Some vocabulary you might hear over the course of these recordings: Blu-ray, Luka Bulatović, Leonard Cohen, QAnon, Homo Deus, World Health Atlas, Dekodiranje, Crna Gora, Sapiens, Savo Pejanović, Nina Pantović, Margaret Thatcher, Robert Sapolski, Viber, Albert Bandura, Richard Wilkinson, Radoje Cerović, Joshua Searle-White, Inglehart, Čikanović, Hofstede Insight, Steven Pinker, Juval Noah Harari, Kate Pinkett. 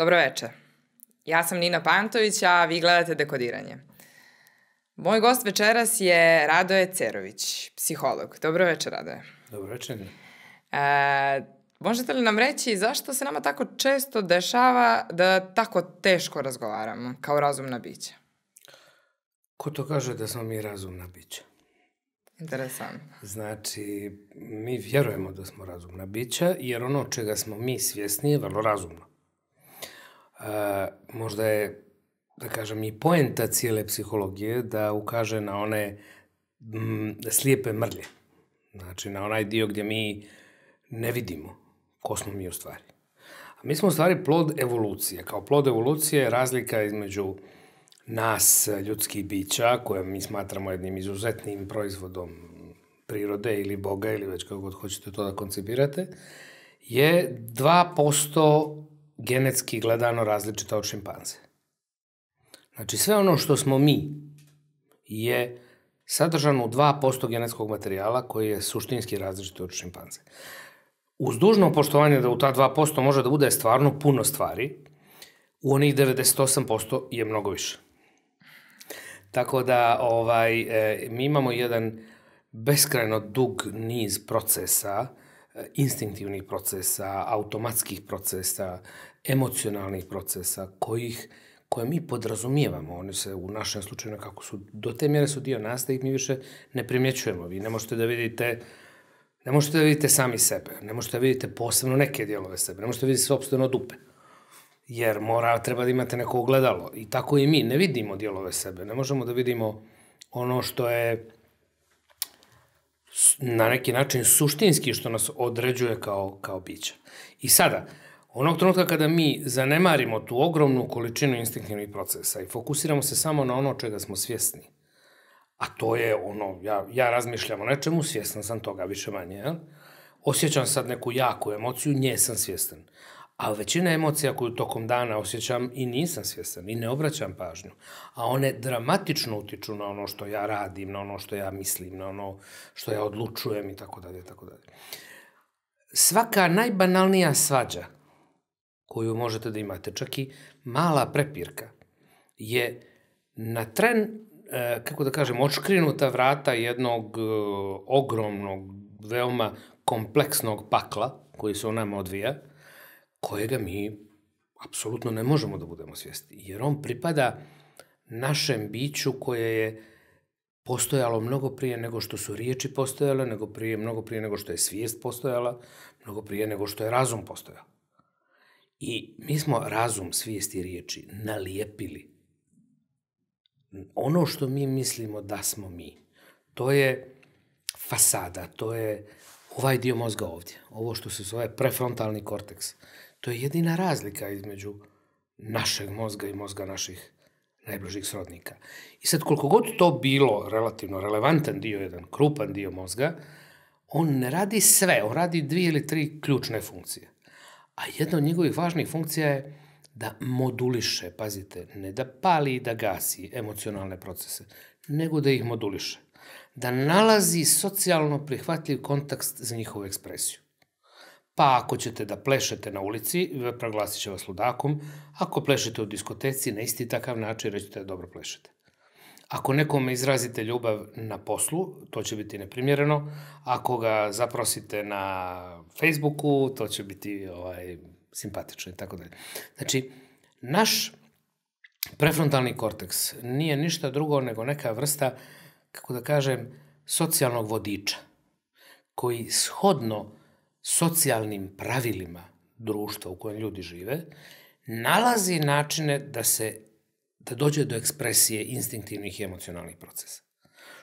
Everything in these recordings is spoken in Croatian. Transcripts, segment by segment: Dobroveče, ja sam Nina Pantović, a vi gledate Dekodiranje. Moj gost večeras je Radoje Cerović, psiholog. Dobroveče, Radoje. Dobroveče, Nina. Možete li nam reći zašto se nama tako često dešava da tako teško razgovaramo kao razumna bića? Ko to kaže da smo mi razumna bića? Interesantno. Znači, mi vjerujemo da smo razumna bića, jer ono čega smo mi svjesni je vrlo razumno. Možda je, da kažem, i poenta cijele psihologije da ukaže na one slijepe mrlje. Znači, na onaj dio gdje mi ne vidimo ko smo mi u stvari. A mi smo u stvari plod evolucije. Kao plod evolucije je razlika između nas, ljudskih bića, koje mi smatramo jednim izuzetnim proizvodom prirode ili Boga, ili već kako god hoćete to da koncipirate, je 2% genetski gledano različita od šimpanze. Znači, sve ono što smo mi je sadržano u 2% genetskog materijala koji je suštinski različit od šimpanze. Uz dužno poštovanje da u ta 2% može da bude stvarno puno stvari, u onih 98% je mnogo više. Tako da mi imamo jedan beskrajno dug niz procesa, instinktivnih procesa, automatskih procesa, emocionalnih procesa, koje mi podrazumijevamo. Oni se u našem slučaju nekako su, do te mjere su dio nas da ih mi više ne primjećujemo. Vi ne možete da vidite, ne možete da vidite sami sebe, ne možete da vidite posebno neke dijelove sebe, ne možete da vidite sopstveno dupe. Jer treba da imate neko ogledalo. I tako i mi ne vidimo dijelove sebe. Ne možemo da vidimo ono što je na neki način suštinski što nas određuje kao bića. I sada, onog trenutka kada mi zanemarimo tu ogromnu količinu instinktivnih procesa i fokusiramo se samo na ono čega smo svjesni, a to je ono, ja razmišljam o nečemu, svjestan sam toga više manje, osjećam sad neku jaku emociju, nje sam svjestan. A većina emocija koju tokom dana osjećam i nisam svjestan i ne obraćam pažnju. A one dramatično utiču na ono što ja radim, na ono što ja mislim, na ono što ja odlučujem i tako dalje, tako dalje. Svaka najbanalnija svađa koju možete da imate, čak i mala prepirka, je na tren, kako da kažem, odškrinuta vrata jednog ogromnog, veoma kompleksnog pakla koji se u nama odvija, kojega mi apsolutno ne možemo da budemo svjesni. Jer on pripada našem biću koje je postojalo mnogo prije nego što su riječi postojale, mnogo prije nego što je svijest postojala, mnogo prije nego što je razum postojao. I mi smo razum, svijest i riječi nalijepili. Ono što mi mislimo da smo mi, to je fasada, to je ovaj dio mozga ovdje, ovo što se zove prefrontalni korteks. To je jedina razlika između našeg mozga i mozga naših najbližih srodnika. I sad, koliko god to bilo relativno relevantan dio, jedan krupan dio mozga, on ne radi sve, on radi 2 ili 3 ključne funkcije. A jedna od njegovih važnih funkcija je da moduliše, pazite, ne da pali i da gasi emocionalne procese, nego da ih moduliše. Da nalazi socijalno prihvatljiv kontekst za njihovu ekspresiju. Pa ako ćete da plešete na ulici, proglasit će vas ludakom. Ako plešete u diskoteci, na isti takav način rećete da dobro plešete. Ako nekome izrazite ljubav na poslu, to će biti neprimjereno. Ako ga zaprosite na Facebooku, to će biti simpatično i tako dalje. Znači, naš prefrontalni korteks nije ništa drugo nego neka vrsta, kako da kažem, socijalnog vodiča, koji shodno socijalnim pravilima društva u kojem ljudi žive, nalazi načine da dođe do ekspresije instinktivnih i emocionalnih procesa.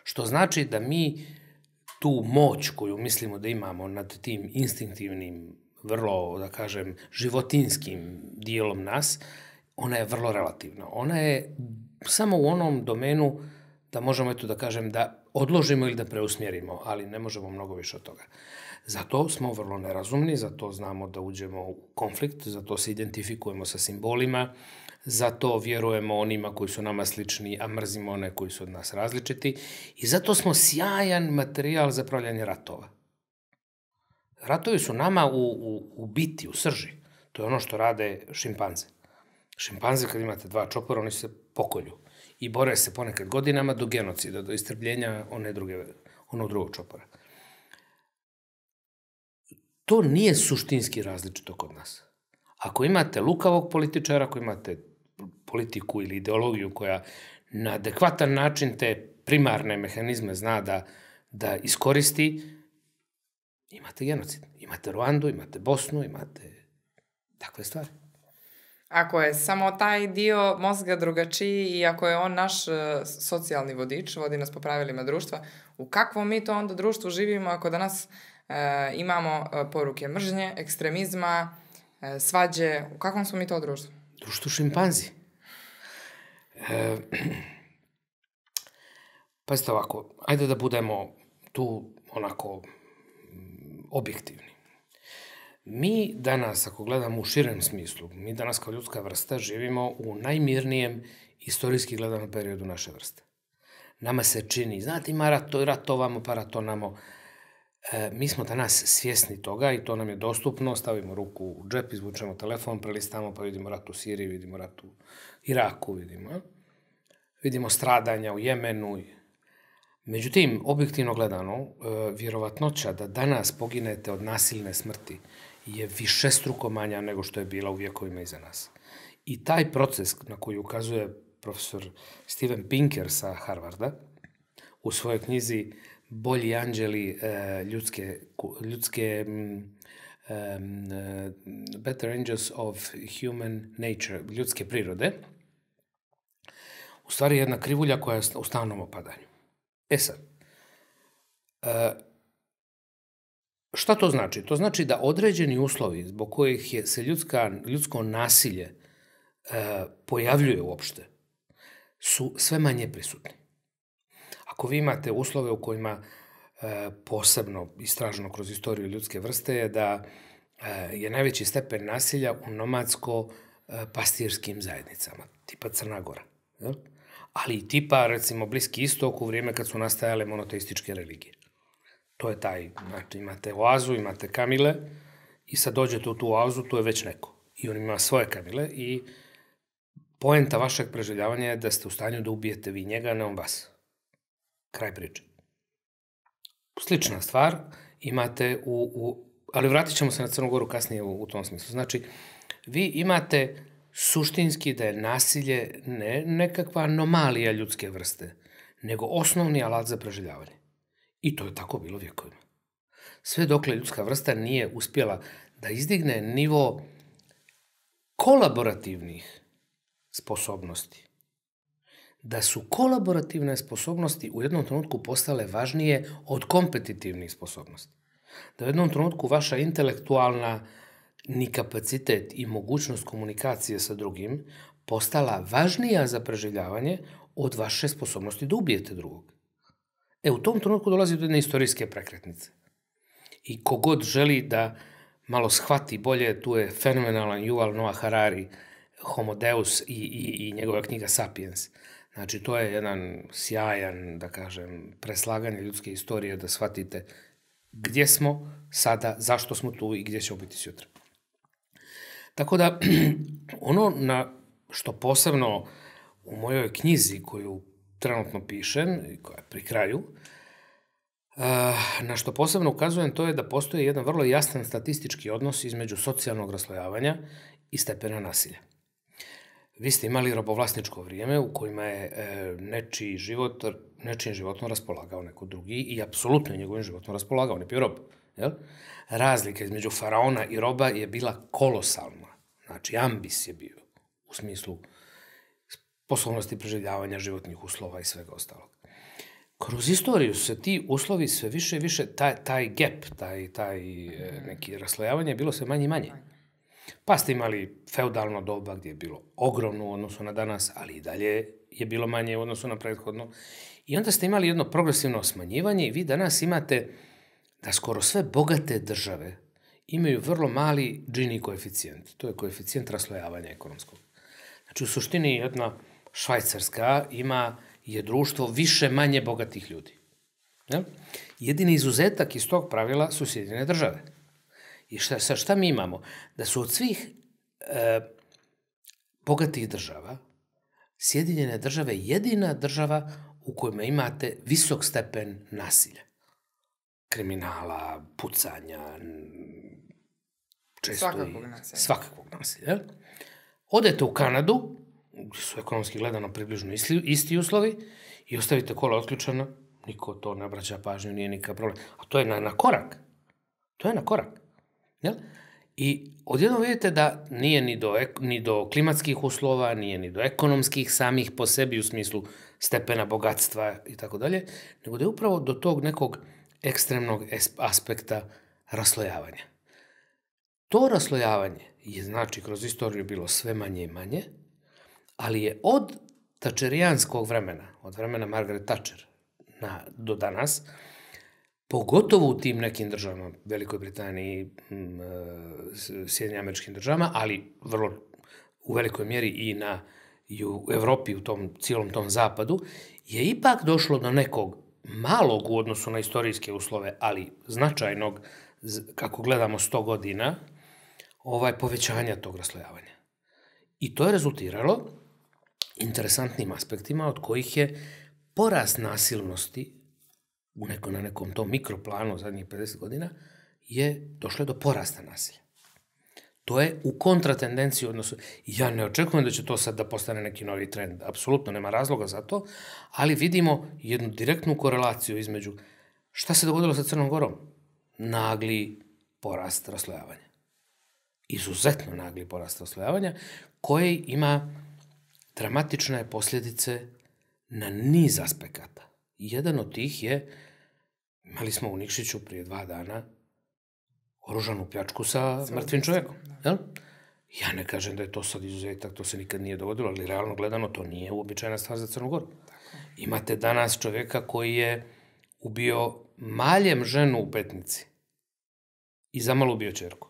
Što znači da mi tu moć koju mislimo da imamo nad tim instinktivnim, vrlo, da kažem, životinskim dijelom nas, ona je vrlo relativna. Ona je samo u onom domenu da možemo, eto da kažem, da odložimo ili da preusmjerimo, ali ne možemo mnogo više od toga. Zato smo vrlo nerazumni, zato znamo da uđemo u konflikt, zato se identifikujemo sa simbolima, zato vjerujemo onima koji su nama slični, a mrzimo one koji su od nas različiti i zato smo sjajan materijal za pravljanje ratova. Ratovi su nama u biti, u srži. To je ono što rade šimpanze. Šimpanze, kad imate dva čopora, oni se pokolju i bore se ponekad godinama do genocida, do istrebljenja onog drugog čopora. To nije suštinski različito kod nas. Ako imate lukavog političara, ako imate politiku ili ideologiju koja na adekvatan način te primarne mehanizme zna da iskoristi, imate genocid. Imate Ruandu, imate Bosnu, imate takve stvari. Ako je samo taj dio mozga drugačiji i ako je on naš socijalni vodič, vodi nas po pravilima društva, u kakvom mi to onda društvu živimo ako danas imamo poruke mržnje, ekstremizma, svađe, u kakvom smo mi to društvu? Društvu šimpanzi. Pazite ovako, ajde da budemo tu onako objektivni. Mi danas, ako gledamo u širem smislu, mi danas kao ljudska vrsta živimo u najmirnijem istorijski gledanom periodu naše vrste. Nama se čini, znate, ima ratovamo, pa ratonamo. Mi smo danas svjesni toga i to nam je dostupno, stavimo ruku u džep, izvučemo telefon, prelistamo, pa vidimo rat u Siriji, vidimo rat u Iraku, vidimo stradanja u Jemenu. Međutim, objektivno gledano, vjerovatnoća da danas poginete od nasilne smrti je višestruko manja nego što je bila u vijekovima iza nas. I taj proces na koji ukazuje profesor Steven Pinker sa Harvarda u svojoj knjizi Bolji anđeli ljudske Better Angels of Human Nature, ljudske prirode, u stvari jedna krivulja koja je u stalnom opadanju. E sad, šta to znači? To znači da određeni uslovi zbog kojih se ljudsko nasilje pojavljuje uopšte su sve manje prisutni. Ako vi imate uslove u kojima posebno istraženo kroz istoriju ljudske vrste je da je najveći stepen nasilja u nomadsko-pastirskim zajednicama, tipa Crna Gora, ali i tipa, recimo, Bliski istok u vrijeme kad su nastajale monoteističke religije. To je taj, znači, imate oazu, imate kamile i sad dođete u tu oazu, tu je već neko. I on ima svoje kamile i poenta vašeg preživljavanja je da ste u stanju da ubijete vi njega, ne on vas. Kraj priče. Slična stvar imate ali vratit ćemo se na Crnu Goru kasnije u tom smislu. Znači, vi imate suštinski da je nasilje ne nekakva anomalija ljudske vrste, nego osnovni alat za preživljavanje. I to je tako bilo vjekovima. Sve dokle ljudska vrsta nije uspjela da izdigne nivo kolaborativnih sposobnosti, da su kolaborativne sposobnosti u jednom trenutku postale važnije od kompetitivnih sposobnosti. Da u jednom trenutku vaša intelektualna ni kapacitet i mogućnost komunikacije sa drugim postala važnija za preživljavanje od vaše sposobnosti da ubijete drugog. U tom trenutku dolazi do jedne istorijske prekretnice. I kogod želi da malo shvati bolje, tu je fenomenalan Juval Noah Harari, Homo Deus i njegova knjiga Sapiens. Znači, to je jedan sjajan, da kažem, preslaganje ljudske istorije da shvatite gdje smo sada, zašto smo tu i gdje ćemo biti sutra. Tako da, ono na što posebno u mojoj knjizi koju trenutno pišem i koja je pri kraju, na što posebno ukazujem to je da postoji jedan vrlo jasan statistički odnos između socijalnog raslojavanja i stepena nasilja. Vi ste imali robovlasničko vrijeme u kojima je nečijim životom raspolagao neko drugi i apsolutno je njegovim životom raspolagao, ne pio rob. Razlika između faraona i roba je bila kolosalna. Znači, ambis je bio u smislu sposobnosti preživljavanja, životnih uslova i svega ostalog. Kroz istoriju se ti uslovi sve više i više, taj gap, taj neki raslojavanje je bilo sve manje i manje. Pa ste imali feudalno doba gdje je bilo ogromno u odnosu na danas, ali i dalje je bilo manje u odnosu na prethodno. I onda ste imali jedno progresivno smanjivanje i vi danas imate da skoro sve bogate države imaju vrlo mali Gini koeficijent. To je koeficijent raslojavanja ekonomskog. Znači, u suštini jedna Švajcarska je društvo više manje bogatih ljudi. Jedini izuzetak iz tog pravila su Sjedinjene države. I šta mi imamo? Da su od svih bogatih država, Sjedinjene Države je jedina država u kojima imate visok stepen nasilja. Kriminala, pucanja, svakakvog nasilja. Odete u Kanadu, gdje su ekonomski gledano približno isti uslovi, i ostavite kola otključena, niko to ne obraća pažnju, nije nikakav problem. A to je na korak. To je na korak. I odjednom vidite da nije ni do klimatskih uslova, nije ni do ekonomskih samih po sebi u smislu stepena bogatstva i tako dalje, nego da je upravo do tog nekog ekstremnog aspekta raslojavanja. To raslojavanje je, znači, kroz istoriju bilo sve manje i manje, ali je od tačerijanskog vremena, od vremena Margaret Thatcher do danas, pogotovo u tim nekim državama, Velikoj Britaniji, Sjedinjenim Američkim Državama, ali vrlo u velikoj mjeri i u Evropi, u cijelom tom zapadu, je ipak došlo do nekog malog u odnosu na istorijske uslove, ali značajnog, kako gledamo 100 godina, povećanja tog raslojavanja. I to je rezultiralo interesantnim aspektima od kojih je porast nasilnosti na nekom tom mikroplanu u zadnjih 50 godina je došlo do porasta nasilja. To je u kontratendenciji odnosu. Ja ne očekujem da će to sad da postane neki novi trend. Apsolutno nema razloga za to, ali vidimo jednu direktnu korelaciju između šta se dogodilo sa Crnom Gorom. Nagli porast raslojavanja. Izuzetno nagli porast raslojavanja koji ima dramatične posljedice na niz aspekata. Jedan od tih je, imali smo u Nikšiću prije 2 dana oružanu pljačku sa mrtvim čovjekom. Ja ne kažem da je to sad izuzetak, to se nikad nije dogodilo, ali realno gledano to nije uobičajena stvar za Crnu Goru. Imate danas čovjeka koji je ubio maljem ženu u Petnici i zamalo ubio ćerku.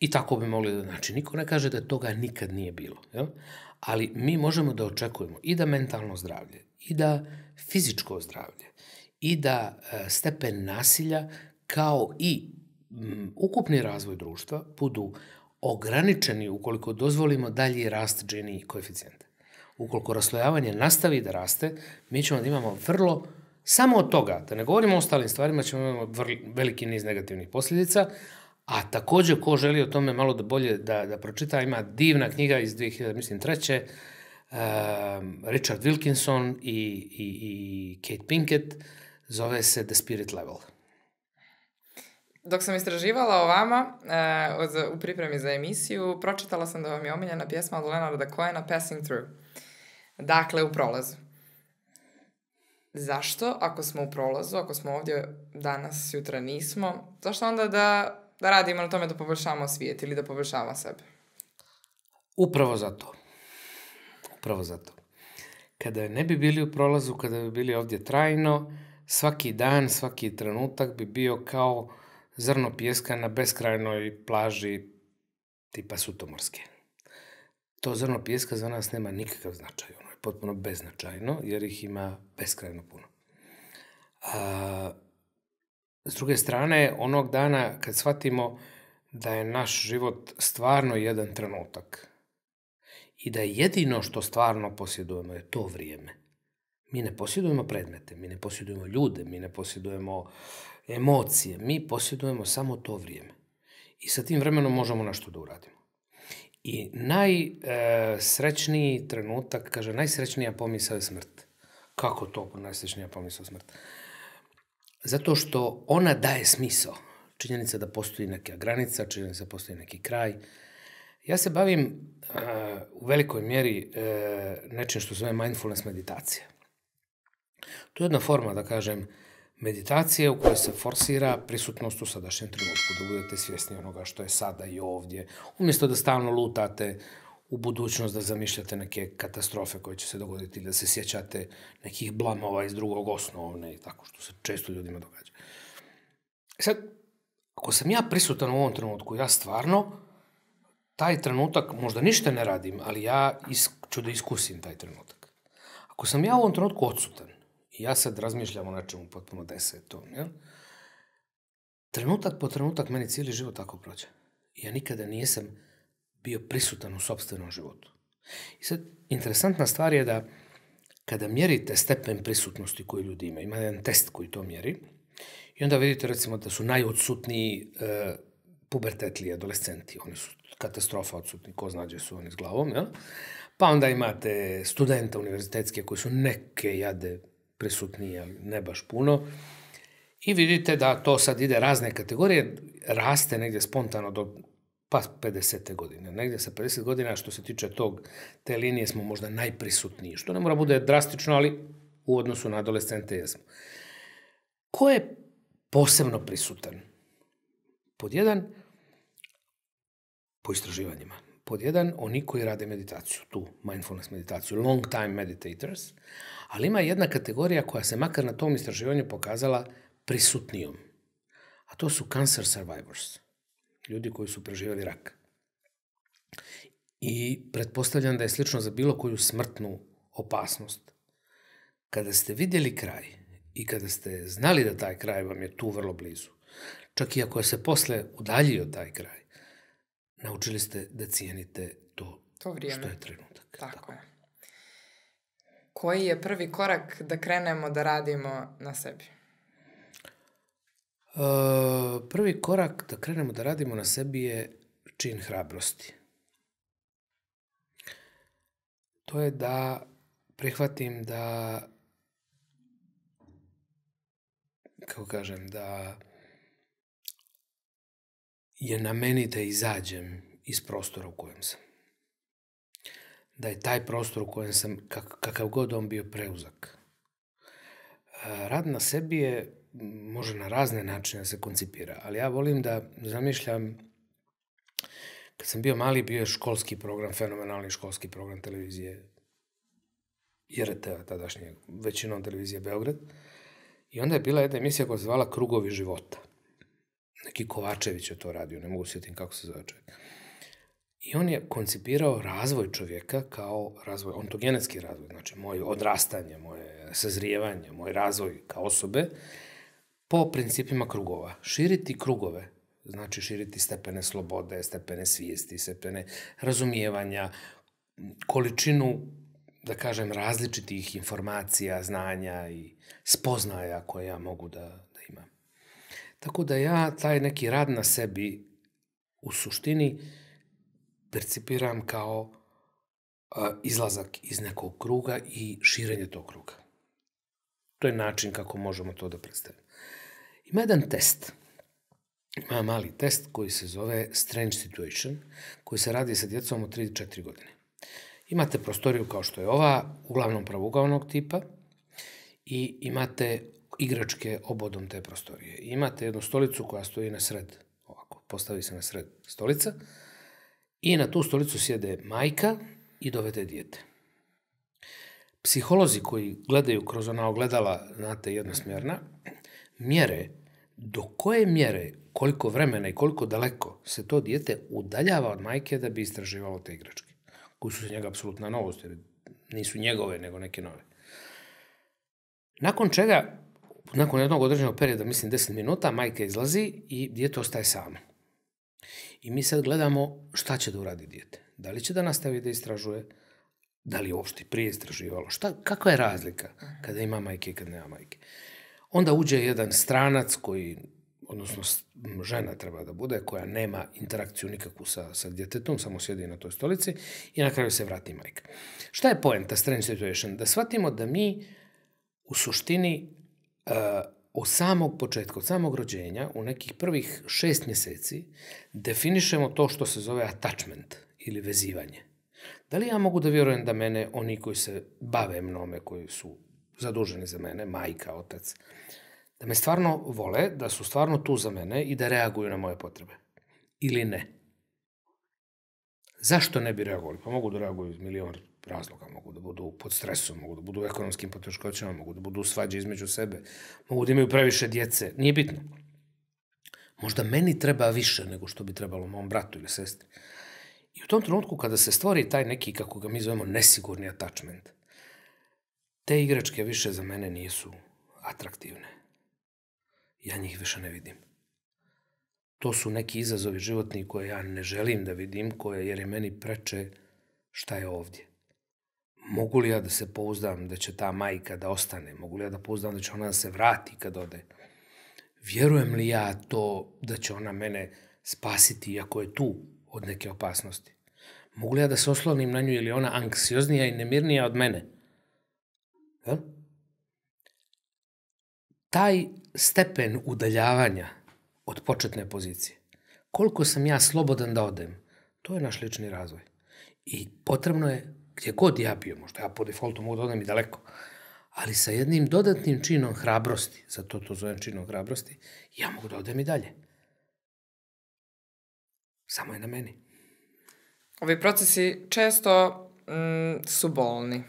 I tako bi mogli da, znači, niko ne kaže da toga nikad nije bilo. Ali mi možemo da očekujemo i da mentalno zdravlje, i da fizičko zdravlje, i da stepen nasilja kao i ukupni razvoj društva budu ograničeni ukoliko dozvolimo dalji rast Gini koeficijenta. Ukoliko raslojavanje nastavi da raste, mi ćemo da imamo vrlo, samo od toga, da ne govorimo o ostalim stvarima, ćemo imati veliki niz negativnih posljedica. A također, ko želi o tome malo da bolje da pročita, ima divna knjiga iz 2003. Richard Wilkinson i Kate Pinkett, zove se The Spirit Level. Dok sam istraživala o vama u pripremi za emisiju, pročitala sam da vam je omiljena pjesma od Leonarda Cohena Passing Through. Dakle, u prolazu. Zašto, ako smo u prolazu, ako smo ovdje danas, jutra nismo, zašto onda da radimo na tome da poboljšamo svijet ili da poboljšamo sebe? Upravo zato. Upravo zato. Kada ne bi bili u prolazu, kada bi bili ovdje trajno, svaki dan, svaki trenutak bi bio kao zrno pijeska na beskrajnoj plaži tipa Sutomorske. To zrno pijeska za nas nema nikakav značaj. Ono je potpuno beznačajno, jer ih ima beskrajno puno. S druge strane, onog dana kad shvatimo da je naš život stvarno jedan trenutak i da jedino što stvarno posjedujemo je to vrijeme. Mi ne posjedujemo predmete, mi ne posjedujemo ljude, mi ne posjedujemo emocije, mi posjedujemo samo to vrijeme. I sa tim vremenom možemo nešto da uradimo. I najsrećniji trenutak, kaže, najsrećnija pomisao je smrt. Kako to najsrećnija pomisao je smrt? Zato što ona daje smisao. Činjenica da postoji neka granica, činjenica da postoji neki kraj. Ja se bavim u velikoj mjeri nečim što zove mindfulness meditacija. To je jedna forma, da kažem, meditacije u kojoj se forsira prisutnost u sadašnjem trenutku, da budete svjesni onoga što je sada i ovdje, umjesto da stalno lutate u budućnost, da zamišljate neke katastrofe koje će se dogoditi ili da se sjećate nekih blamova iz drugog osnovne i tako, što se često ljudima događa. Sad, ako sam ja prisutan u ovom trenutku, ja stvarno taj trenutak, možda ništa ne radim, ali ja ću da iskusim taj trenutak. Ako sam ja u ovom trenutku odsutan i ja sad razmišljam o nečemu potpuno desetom, trenutak po trenutak meni cijeli život tako prođe. ja nikada nisam bio prisutan u sopstvenom životu. I sad, interesantna stvar je da kada mjerite stepen prisutnosti koju ljudi imaju, ima jedan test koji to mjeri, i onda vidite recimo da su najodsutniji pubertetli, adolescenti, oni su katastrofa odsutni, ko zna gdje su oni s glavom, jel? Pa onda imate studenta univerzitetske koji su neke jade prisutniji, ali ne baš puno. I vidite da to sad ide razne kategorije, raste negdje spontano do pa 50. godine. Negdje sa 50 godina što se tiče te linije smo možda najprisutniji, što ne mora bude drastično, ali u odnosu na adolescente jesmo. Ko je posebno prisutan? Pod jedan, po istraživanjima, pod jedan oni koji rade meditaciju, tu mindfulness meditaciju, long time meditators, ali ima jedna kategorija koja se makar na tom istraživanju pokazala prisutnijom, a to su cancer survivors, ljudi koji su preživjeli rak. I pretpostavljam da je slično za bilo koju smrtnu opasnost. Kada ste vidjeli kraj i kada ste znali da taj kraj vam je tu vrlo blizu, čak i ako se posle udaljio taj kraj, naučili ste da cijenite to što je trenutak. Tako je. Koji je prvi korak da krenemo da radimo na sebi? Prvi korak da krenemo da radimo na sebi je čin hrabrosti. To je da prihvatim da, kako kažem, da je na meni da izađem iz prostora u kojem sam. Da je taj prostor u kojem sam, kakav god on bio, preuzak. Rad na sebi je, može na razne načine da se koncipira, ali ja volim da zamišljam, kad sam bio mali, bio je školski program, fenomenalni školski program televizije RT-a tadašnje, većinom televizije Beograd, i onda je bila jedna emisija koja se zvala Krugovi života. Neki Kovačević je to radio, ne mogu sjetiti kako se zove čovjek. I on je koncipirao razvoj čovjeka kao razvoj, ontogenetski razvoj, znači moje odrastanje, moje sazrijevanje, moj razvoj kao osobe, po principima krugova. Širiti krugove, znači širiti stepene slobode, stepene svijesti, stepene razumijevanja, količinu, da kažem, različitih informacija, znanja i spoznaja koje ja mogu da imam. Tako da ja taj neki rad na sebi u suštini percipiram kao izlazak iz nekog kruga i širenje tog kruga. To je način kako možemo to da predstavimo. Ima jedan test, ima mali test koji se zove Strange Situation, koji se radi sa djecom od 3-4 godine. Imate prostoriju kao što je ova, uglavnom pravougaonog tipa, i imate igračke obodom te prostorije. Imate jednu stolicu koja stoji na sred, ovako, postavi se na sred stolica, i na tu stolicu sjede majka i dovede dijete. Psiholozi koji gledaju kroz ona ogledala, znate, jednosmjerna, mjere do koje mjere, koliko vremena i koliko daleko se to dijete udaljava od majke da bi istraživalo te igračke, koji su za njega apsolutna novost, jer nisu njegove, nego neke nove. Nakon čega, nakon jednog određenog perioda, mislim 10 minuta, majka izlazi i dijete ostaje samo. I mi sad gledamo šta će da uradi dijete. Da li će da nastavi da istražuje, da li je uopšte prije istraživalo. Kakva je razlika kada ima majke i kada nema majke? Onda uđe jedan stranac koji, odnosno žena treba da bude, koja nema interakciju nikakvu sa djetetom, samo sjedi na toj stolici i na kraju se vrati majka. Šta je poenta Strange Situation? Da shvatimo da mi u suštini od samog početka, od samog rođenja, u nekih prvih 6 mjeseci, definišemo to što se zove attachment ili vezivanje. Da li ja mogu da vjerujem da mene, oni koji se bave mnome, koji su zaduženi za mene, majka, otac, da me stvarno vole, da su stvarno tu za mene i da reaguju na moje potrebe? Ili ne? Zašto ne bi reagovali? Pa mogu da reaguju iz milion razloga, mogu da budu pod stresom, mogu da budu u ekonomskim poteškoćama, mogu da budu svađe između sebe, mogu da imaju previše djece, nije bitno. Možda meni treba više nego što bi trebalo mom bratu ili sestri. I u tom trenutku kada se stvori taj neki, kako ga mi zovemo, nesigurni attachment, te igračke više za mene nisu atraktivne. Ja njih više ne vidim. to su neki izazovi životni koje ja ne želim da vidim, jer je meni preče šta je ovdje. Mogu li ja da se pouzdam da će ta majka da ostane? Mogu li ja da pouzdam da će ona da se vrati kad ode? Vjerujem li ja to da će ona mene spasiti, iako je tu, od neke opasnosti? Mogu li ja da se oslonim na nju, ili je ona anksioznija i nemirnija od mene? Taj stepen udaljavanja od početne pozicije, koliko sam ja slobodan da odem, to je naš lični razvoj. I potrebno je, gdje god ja bio, možda ja po defaultu mogu da odem i daleko, ali sa jednim dodatnim činom hrabrosti, zato to zovem činom hrabrosti, ja mogu da odem i dalje. Samo je na meni. Ovi procesi često su bolni.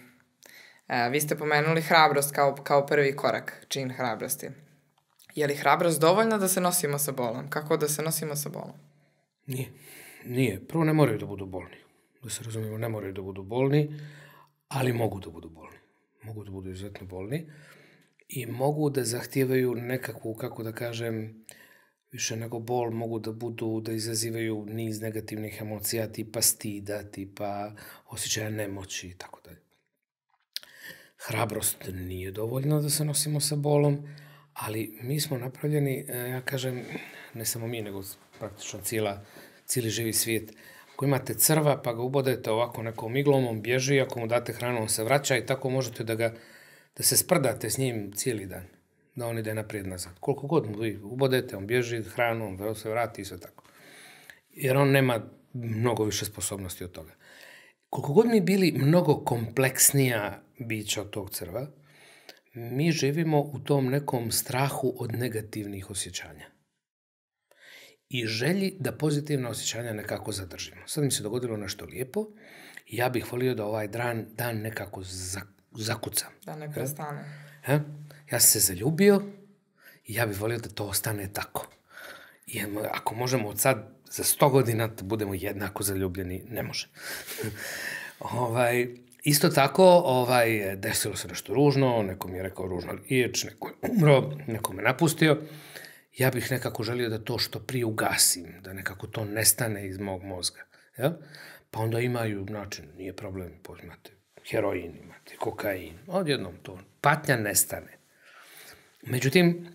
Vi ste pomenuli hrabrost kao prvi korak, čin hrabrosti. Je li hrabrost dovoljna da se nosimo sa bolom? Kako da se nosimo sa bolom? Nije. Prvo, ne moraju da budu bolni. Da se razumijemo, ne moraju da budu bolni, ali mogu da budu bolni. Mogu da budu izuzetno bolni i mogu da zahtijevaju nekakvu, kako da kažem, više nego bol, mogu da budu, da izazivaju niz negativnih emocija tipa stida, tipa osjećaja nemoći i tako dalje. Hrabrost nije dovoljna da se nosimo sa bolom, ali mi smo napravljeni, ja kažem, ne samo mi, nego praktično cijeli živi svijet. Ako imate crva pa ga ubodete ovako nekom iglom, on bježi, ako mu date hranu, on se vraća i tako možete da se sprdate s njim cijeli dan, da on ide naprijed nazad. Koliko god mu vi ubodete, on bježi, hranu, on se vrati i sve tako. Jer on nema mnogo više sposobnosti od toga. Koliko god mi bili mnogo kompleksnija bića od tog crva, mi živimo u tom nekom strahu od negativnih osjećanja i želji da pozitivna osjećanja nekako zadržimo. Sad mi se dogodilo nešto lijepo i ja bih volio da ovaj dan nekako zakucam. Da ne prestane. Ja sam se zaljubio i ja bih volio da to ostane tako. Ako možemo od sad za 100 godina da budemo jednako zaljubljeni, ne može. Isto tako, desilo se nešto ružno, neko mi je rekao ružno riječ, neko je umro, neko me napustio. Ja bih nekako želio da to što prije ugasim, da nekako to nestane iz mog mozga. Pa onda imaju način, nije problem, imate heroin, imate kokain, odjednom to, patnja nestane. Međutim,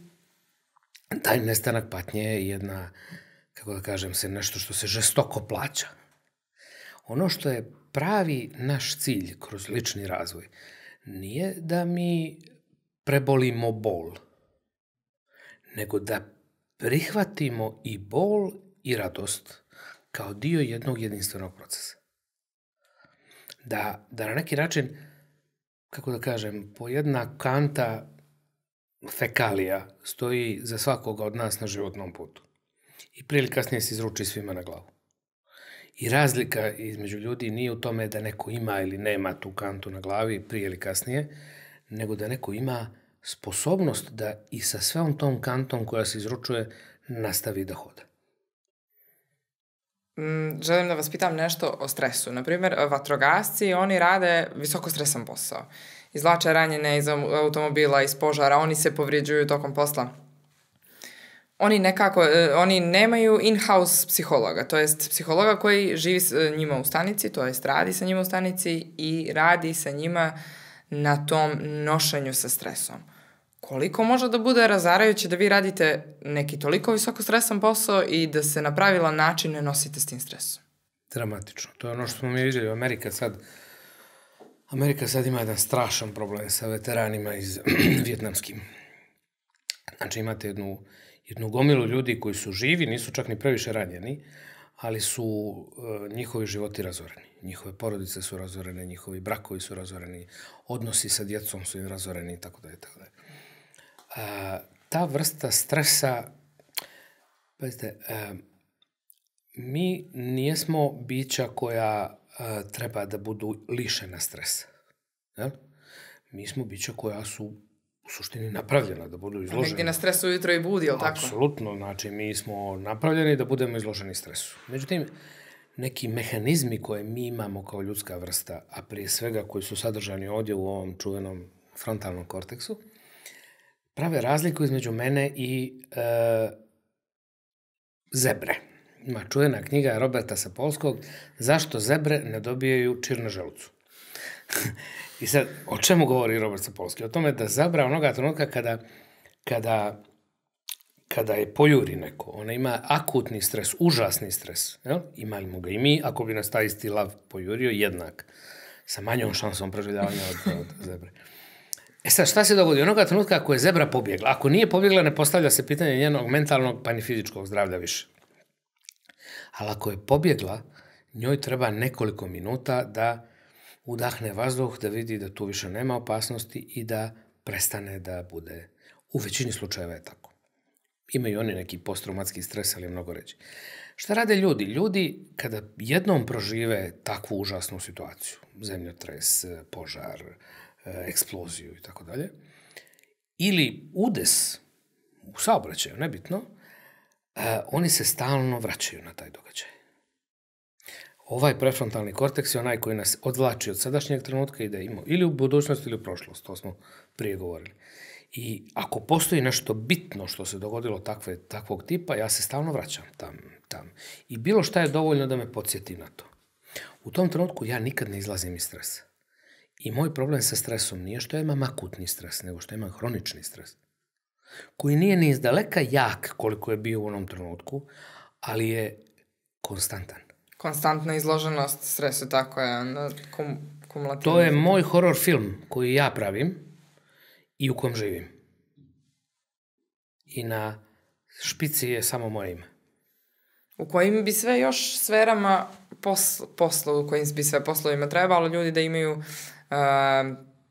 taj nestanak patnje je jedna, kako da kažem, nešto što se žestoko plaća. Ono što je pravi naš cilj kroz lični razvoj nije da mi prebolimo bol, nego da prihvatimo i bol i radost kao dio jednog jedinstvenog procesa. Da na neki način, kako da kažem, po jedna kanta fekalija stoji za svakoga od nas na životnom putu. I prije ili kasnije se izruči svima na glavu. I razlika između ljudi nije u tome da neko ima ili nema tu kantu na glavi prije ili kasnije, nego da neko ima sposobnost da i sa svom tom kantom koja se izručuje nastavi da hoda. Želim da vas pitam nešto o stresu. Naprimjer, vatrogasci, oni rade visoko stresan posao. Izvlače ranjene iz automobila, iz požara, oni se povređuju tokom posla. Oni nemaju in-house psihologa, to jest psihologa koji živi s njima u stanici, to jest radi sa njima u stanici i radi sa njima na tom nošenju sa stresom. Koliko može da bude razarajuće da vi radite neki toliko visoko stresan posao i da se na pravilan način ne nosite s tim stresom? Dramatično. To je ono što smo mi vidjeli u Amerika sad. Amerika sad ima jedan strašan problem sa veteranima iz vjetnamskim. Znači imate jednu gomilu ljudi koji su živi, nisu čak ni previše ranjeni, ali su njihovi životi razoreni. Njihove porodice su razorene, njihovi brakovi su razoreni, odnosi sa djecom su im razoreni, tako da je tako da je. Ta vrsta stresa, pazite, mi nismo bića koja treba da budu lišena stresa. Mi smo bića koja su u suštini napravljena, da budu izloženi. Negdje na stresu ujutro i budi, ali tako? Apsolutno, znači mi smo napravljeni da budemo izloženi stresu. Međutim, neki mehanizmi koje mi imamo kao ljudska vrsta, a prije svega koji su sadržani ovdje u ovom čuvenom frontalnom korteksu, prave razliku između mene i Zebre. Čuvena knjiga Roberta Sapolskog Zašto zebre ne dobijaju čir na želucu. I sad, o čemu govori Robert Sapolski? O tome da zabra onoga trenutka kada je pojuri neko, ona ima akutni stres, užasni stres. Imamo ga i mi, ako bi nas taj isti lav pojurio, jednak. Sa manjom šansom preživljavanja od zebre. E sad, šta se dogodi? Onoga trenutka ako je zebra pobjegla, ako nije pobjegla, ne postavlja se pitanje njenog mentalnog pa ni fizičkog zdravlja više. Ali ako je pobjegla, njoj treba nekoliko minuta da udahne vazduh, da vidi da tu više nema opasnosti i da prestane da bude. U većini slučajeva je tako. Imaju oni neki posttraumatski stres, ali je mnogo reći. Šta rade ljudi? Ljudi kada jednom prožive takvu užasnu situaciju, zemljotres, požar, eksploziju i tako dalje, ili udes u saobraćaju, nebitno, oni se stalno vraćaju na taj događaj. Ovaj prefrontalni korteks je onaj koji nas odvlači od sadašnjeg trenutka i da imamo ili u budućnost ili u prošlost, to smo prije govorili. I ako postoji nešto bitno što se dogodilo takvog tipa, ja se stalno vraćam tam. I bilo šta je dovoljno da me podsjeti na to. U tom trenutku ja nikad ne izlazim iz stresa. I moj problem sa stresom nije što ja imam akutni stres, nego što ja imam hronični stres. Koji nije ni izdaleka jak koliko je bio u onom trenutku, ali je konstantan. Konstantna izloženost stresu, tako je. To je moj horor film koji ja pravim i u kom živim. I na špici je samo moje ime. U kojim bi sve još sferama posla, u kojim bi sve poslovima trebalo ljudi da imaju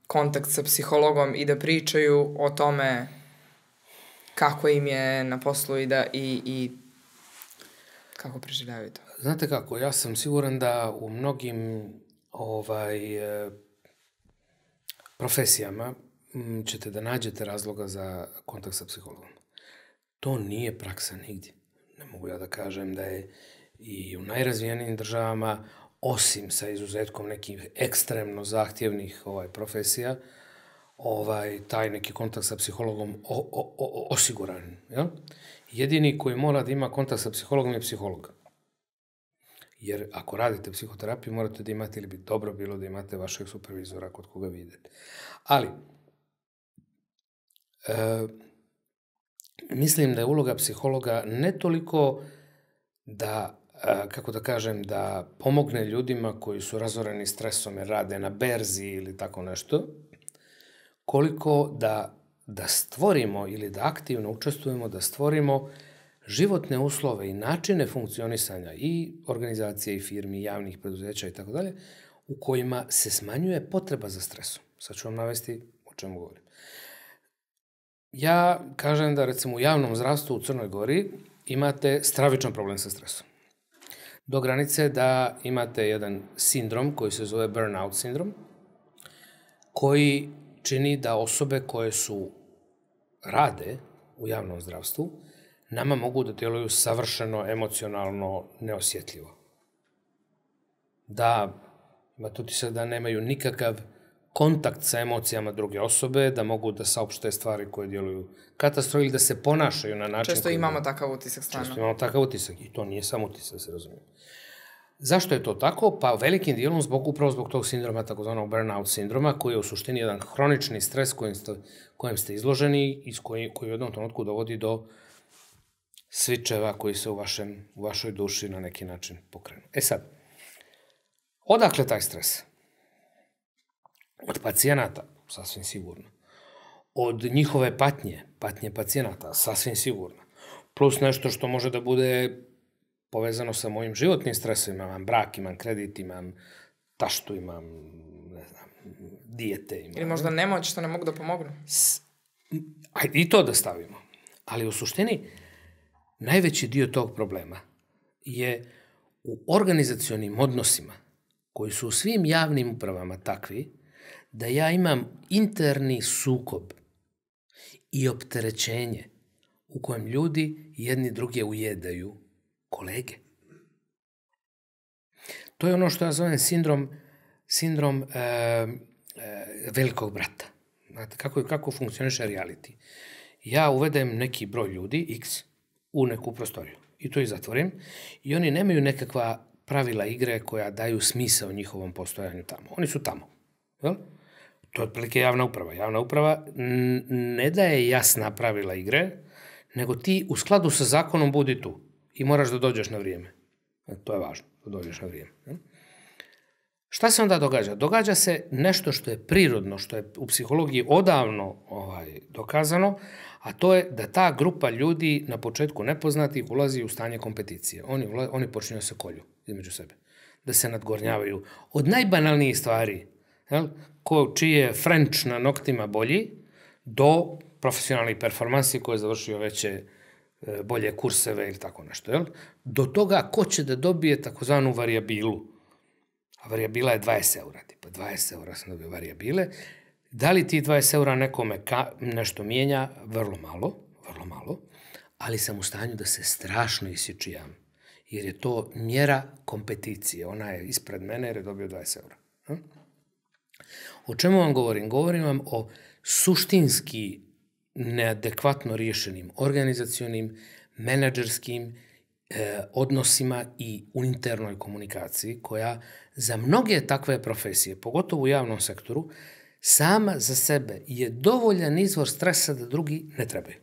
kontakt sa psihologom i da pričaju o tome kako im je na poslu i kako preživljavaju to. Znate kako, ja sam siguran da u mnogim profesijama ćete da nađete razloga za kontakt sa psihologom. To nije praksa nigdje. Ne mogu ja da kažem da je i u najrazvijenijim državama, osim sa izuzetkom nekih ekstremno zahtjevnih profesija, taj neki kontakt sa psihologom osiguran. Jedini koji mora da ima kontakt sa psihologom je psiholog. Jer ako radite psihoterapiju, morate da imate ili bi dobro bilo da imate vašeg supervizora kod koga vi idete. Ali, mislim da je uloga psihologa ne toliko da, kako da kažem, da pomogne ljudima koji su razoreni stresom jer rade na berzi ili tako nešto, koliko da stvorimo ili da aktivno učestvujemo, da stvorimo životne uslove i načine funkcionisanja i organizacije i firmi, javnih preduzeća i tako dalje, u kojima se smanjuje potreba za stresom. Sad ću vam navesti o čemu govorim. Ja kažem da recimo u javnom zdravstvu u Crnoj Gori imate stravičan problem sa stresom. Do granice da imate jedan sindrom koji se zove burnout sindrom, koji čini da osobe koje su rade u javnom zdravstvu nama mogu da djeluju savršeno emocionalno neosjetljivo. Da, ima tu ti sad da nemaju nikakav kontakt sa emocijama druge osobe, da mogu da saopšte stvari koje djeluju katastrofalno ili da se ponašaju na način... Često imamo takav utisak stvarno. Često imamo takav utisak i to nije samo utisak, se razumijem. Zašto je to tako? Pa velikim dijelom upravo zbog tog sindroma, takozvanog burnout sindroma, koji je u suštini jedan hronični stres kojem ste izloženi i koji u jednom trenutku dovodi do svičeva koji se u vašoj duši na neki način pokrenu. E sad, odakle taj stres? Od pacijenata, sasvim sigurno. Od njihove patnje pacijenata, sasvim sigurno. Plus nešto što može da bude povezano sa mojim životnim stresovima. Imam brak, imam kredit, imam taštu, imam, ne znam, dijete. Ili možda nemoć što ne mogu da pomognu. Ajde i to da stavimo. Ali u suštini, najveći dio tog problema je u organizacionim odnosima koji su u svim javnim upravama takvi da ja imam interni sukob i opterećenje u kojem ljudi jedni druge ujedaju kolege. To je ono što ja zovem sindrom velikog brata. Znate, kako funkcioniše reality? Ja uvedem neki broj ljudi, x, u neku prostoriju. i to i zatvorim, i oni nemaju nekakva pravila igre koja daju smisao njihovom postojanju tamo. Oni su tamo. To je otprilike javna uprava. Javna uprava ne daje jasna pravila igre, nego ti u skladu sa zakonom budi tu i moraš da dođeš na vrijeme. To je važno, da dođeš na vrijeme. Šta se onda događa? Događa se nešto što je prirodno, što je u psihologiji odavno dokazano, a to je da ta grupa ljudi na početku nepoznatih ulazi u stanje kompeticije. Oni počinju se kolju između sebe, da se nadgornjavaju od najbanalnijih stvari, čiji je French na noktima bolji, do profesionalnih performansi koje je završio veće bolje kurseve ili tako nešto. Do toga ko će da dobije takozvanu varijabilu. A varijabila je 20 eura, tipa 20 eura sam dobio varijabile. Da li ti 20 eura nekome nešto mijenja? Vrlo malo, vrlo malo, ali sam u stanju da se strašno isičijam, jer je to mjera kompeticije. Ona je ispred mene jer je dobio 20 eura. O čemu vam govorim? Govorim vam o suštinski neadekvatno riješenim organizacionim, menadžerskim odnosima i u internoj komunikaciji koja za mnoge takve profesije, pogotovo u javnom sektoru, sama za sebe je dovoljan izvor stresa da drugi ne trebaju.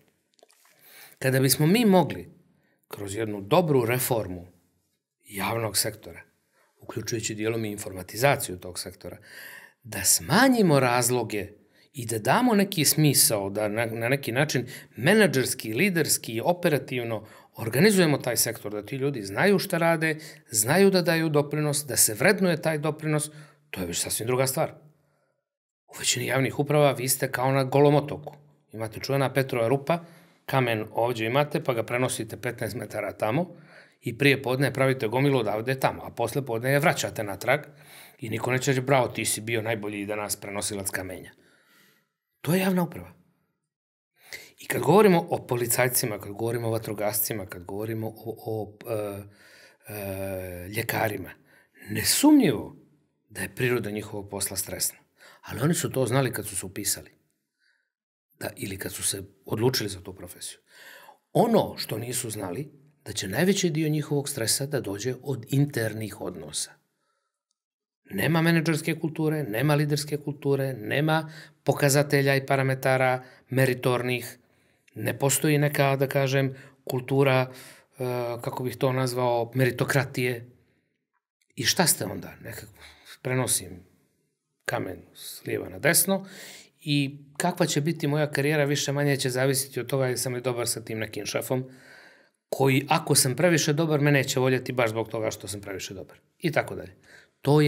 Kada bismo mi mogli kroz jednu dobru reformu javnog sektora, uključujući dijelom i informatizaciju tog sektora, da smanjimo razloge i da damo neki smisao, da na neki način menadžerski, liderski i operativno organizujemo taj sektor, da ti ljudi znaju šta rade, znaju da daju doprinos, da se vrednuje taj doprinos, to je već sasvim druga stvar. U većini javnih uprava vi ste kao na golom otoku. Imate čuvena Petrova rupa, kamen ovdje imate, pa ga prenosite 15 metara tamo i prije podne pravite gomilu odavde tamo, a posle podne je vraćate natrag i niko neće reći, bravo, ti si bio najbolji danas prenosilac kamenja. To je javna uprava. I kad govorimo o policajcima, kad govorimo o vatrogascima, kad govorimo o ljekarima, nesumnjivo da je priroda njihovog posla stresna. Ali oni su to znali kad su se upisali. Ili kad su se odlučili za tu profesiju. Ono što nisu znali, da će najveći dio njihovog stresa da dođe od internih odnosa. Nema menadžerske kulture, nema liderske kulture, nema pokazatelja i parametara meritornih, ne postoji neka, da kažem, kultura, kako bih to nazvao, meritokratije. I šta ste onda? Nekako prenosim kamen s lijeva na desno i kakva će biti moja karijera više manje će zavisiti od toga jer sam li dobar sa tim nekim šefom, koji ako sam previše dobar, me neće voljeti baš zbog toga što sam previše dobar. I tako dalje. To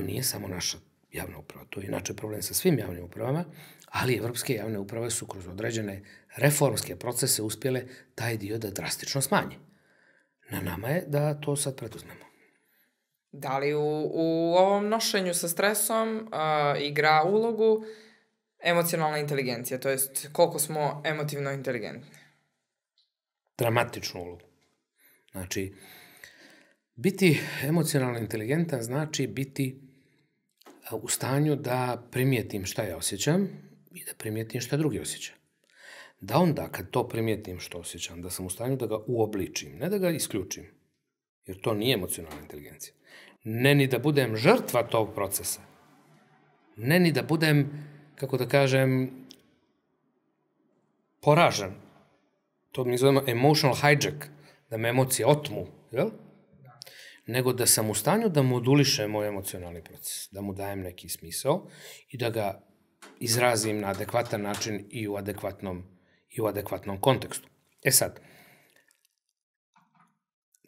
nije samo naša javna uprava, to je inače problem sa svim javnim upravama, ali evropske javne uprave su kroz određene reformske procese uspjele taj dio da drastično smanje. Na nama je da to sad prepoznamo. Da li u ovom nošenju sa stresom igra ulogu emocionalna inteligencija, to jest koliko smo emotivno inteligentni? Dramatičnu ulogu. Znači, biti emocionalno inteligentan znači biti u stanju da primijetim šta ja osjećam i da primijetim šta drugi osjeća. Da onda kad to primijetim što osjećam, da sam u stanju da ga uobličim, ne da ga isključim, jer to nije emocionalna inteligencija. Ne ni da budem žrtva tog procesa, ne ni da budem, kako da kažem, poražen. To mi zovemo emotional hijack, da me emocije otmu, jel? Nego da sam u stanju da modulišem moj emocionalni proces, da mu dajem neki smisao i da ga izrazim na adekvatan način i u adekvatnom kontekstu. E sad,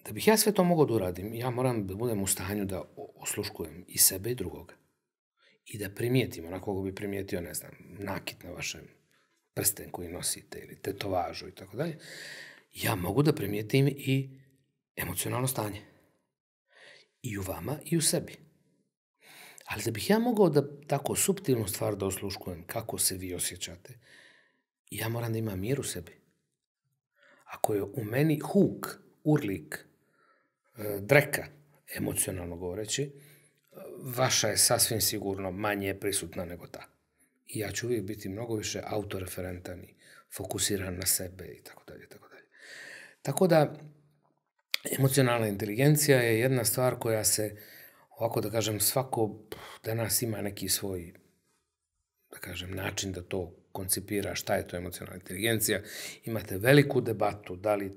da bih ja sve to mogao da uradim, ja moram da budem u stanju da osluškujem i sebe i drugoga. I da primijetim, onako bi primijetio, ne znam, nakit na vašem prsten koji nosite ili tetovažu i tako dalje, ja mogu da primijetim i emocionalno stanje. I u vama i u sebi. Ali da bih ja mogao da tako suptilnu stvar da osluškujem kako se vi osjećate, ja moram da imam mir u sebi. Ako je u meni huk, urlik, dreka, emocionalno govoreći, vaša je sasvim sigurno manje prisutna nego ta. I ja ću uvijek biti mnogo više autoreferentan i fokusiran na sebe i tako dalje. Tako da, emocionalna inteligencija je jedna stvar koja se, ovako da kažem, svako danas ima neki svoj, da kažem, način da to koncipira, šta je to emocionalna inteligencija. Imate veliku debatu da li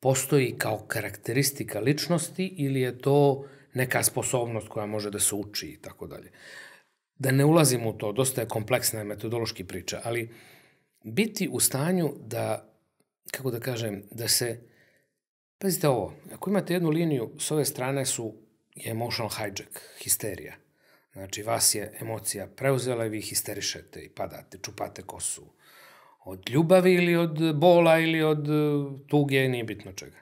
postoji kao karakteristika ličnosti ili je to neka sposobnost koja može da se uči i tako dalje. Da ne ulazim u to, dosta je kompleksna metodološki priča, ali biti u stanju da, kako da kažem, da se, pazite ovo, ako imate jednu liniju, s ove strane su emotional hijack, histerija. Znači, vas je emocija preuzela i vi histerišete i padate, čupate kosu. Od ljubavi ili od bola ili od tuge, nije bitno čega.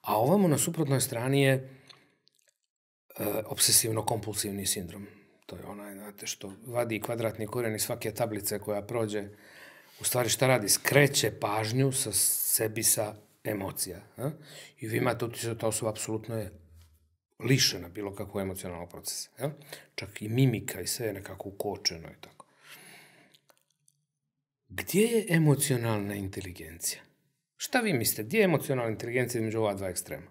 A ovamo na suprotnoj strani je obsesivno-kompulsivni sindrom. To je onaj, znate, što vadi kvadratni koren iz svake tablice koja prođe. U stvari šta radi? Skreće pažnju sa sebi, sa emocija. I vi imate utisak da osoba apsolutno je lišena bilo kakvog emocionalnog procesa. Čak i mimika i sve je nekako ukočeno i tako. Gdje je emocionalna inteligencija? Šta vi mislite? Gdje je emocionalna inteligencija između ova dva ekstrema?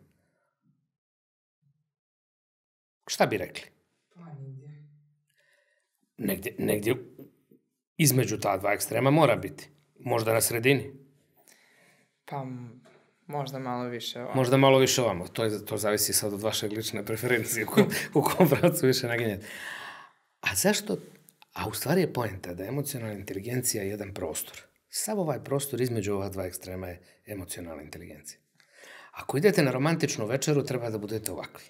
Šta bi rekli? Negdje između ta dva ekstrema mora biti. Možda na sredini. Pa možda malo više ovamo. Možda malo više ovamo. To zavisi sad od vaše lične preferencije u kom pravcu više naginjete. A zašto? A u stvari je poenta da je emocionalna inteligencija jedan prostor. Samo ovaj prostor između ova dva ekstrema je emocionalna inteligencija. Ako idete na romantičnu večeru, treba da budete ovakvi.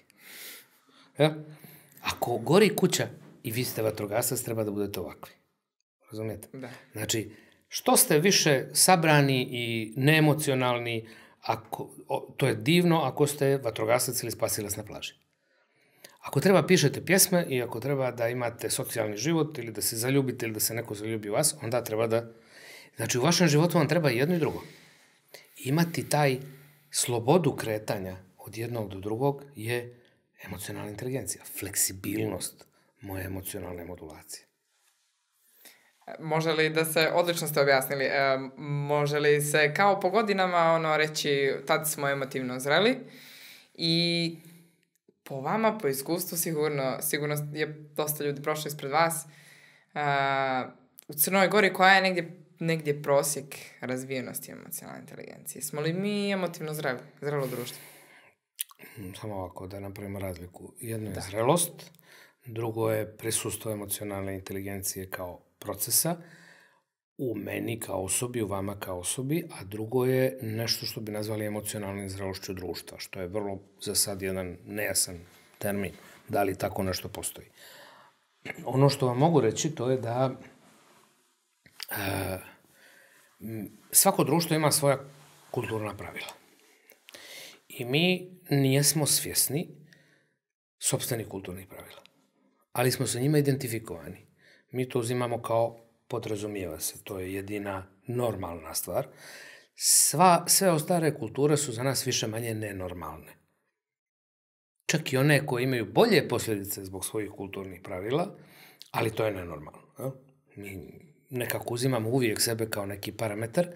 Ako gori kuća i vi ste vatrogasac, treba da budete ovakvi. Razumijete? Znači, što ste više sabrani i neemocionalni, to je divno ako ste vatrogasac ili spasilac na plaži. Ako treba pišete pjesme i ako treba da imate socijalni život ili da se zaljubite ili da se neko zaljubi u vas, onda treba da... Znači, u vašem životu vam treba jedno i drugo. Imati taj slobodu kretanja od jednog do drugog je emocionalna inteligencija, fleksibilnost moje emocionalne modulacije. Može li da se, odlično ste objasnili, može li se kao po godinama reći tad smo emotivno zreli i po vama, po iskustvu sigurno je dosta ljudi prošlo ispred vas, u Crnoj Gori koja je negdje prosjek razvijenosti emocionalne inteligencije? Smo li mi emotivno zreli, zrelo društvo? Samo ovako da napravimo razliku. Jedno je zrelost, drugo je prisustvo emocionalne inteligencije kao procesa u meni kao osobi, u vama kao osobi, a drugo je nešto što bi nazvali emocionalnim zrelošću društva, što je vrlo za sad jedan nejasan termin, da li tako nešto postoji. Ono što vam mogu reći to je da svako društvo ima svoja kulturna pravila. I mi nismo svjesni sopstvenih kulturnih pravila, ali smo sa njima identifikovani. Mi to uzimamo kao podrazumijeva se, to je jedina normalna stvar. Sve ostale kulture su za nas više manje nenormalne. Čak i one koje imaju bolje posljedice zbog svojih kulturnih pravila, ali to je nenormalno. Mi nekako uzimamo uvijek sebe kao neki parametar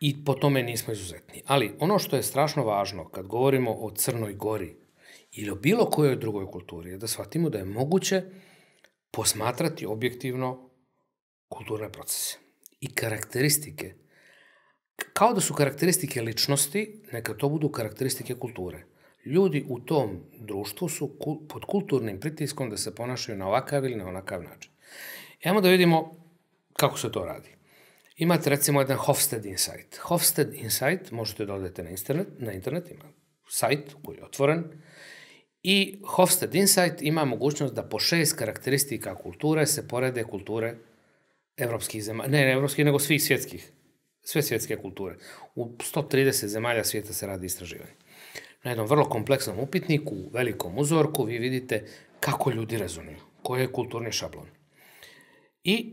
i po tome nismo izuzetni. Ali ono što je strašno važno kad govorimo o Crnoj Gori ili o bilo kojoj drugoj kulturi je da shvatimo da je moguće posmatrati objektivno kulturne procese i karakteristike. Kao da su karakteristike ličnosti, neka to budu karakteristike kulture. Ljudi u tom društvu su pod kulturnim pritiskom da se ponašaju na ovakav ili na onakav način. Evo da vidimo kako se to radi. Imate recimo jedan Hofstede Insight. Hofstede Insight možete da odete na internet, ima sajt koji je otvoren, i Hofstede Insight ima mogućnost da po 6 karakteristika kulture se porede kulture evropskih zemalja, ne evropskih, nego svih svjetskih, sve svjetske kulture. U 130 zemalja svijeta se radi istraživanje. Na jednom vrlo kompleksnom upitniku, u velikom uzorku, vi vidite kako ljudi rezonuju, koji je kulturni šablon. I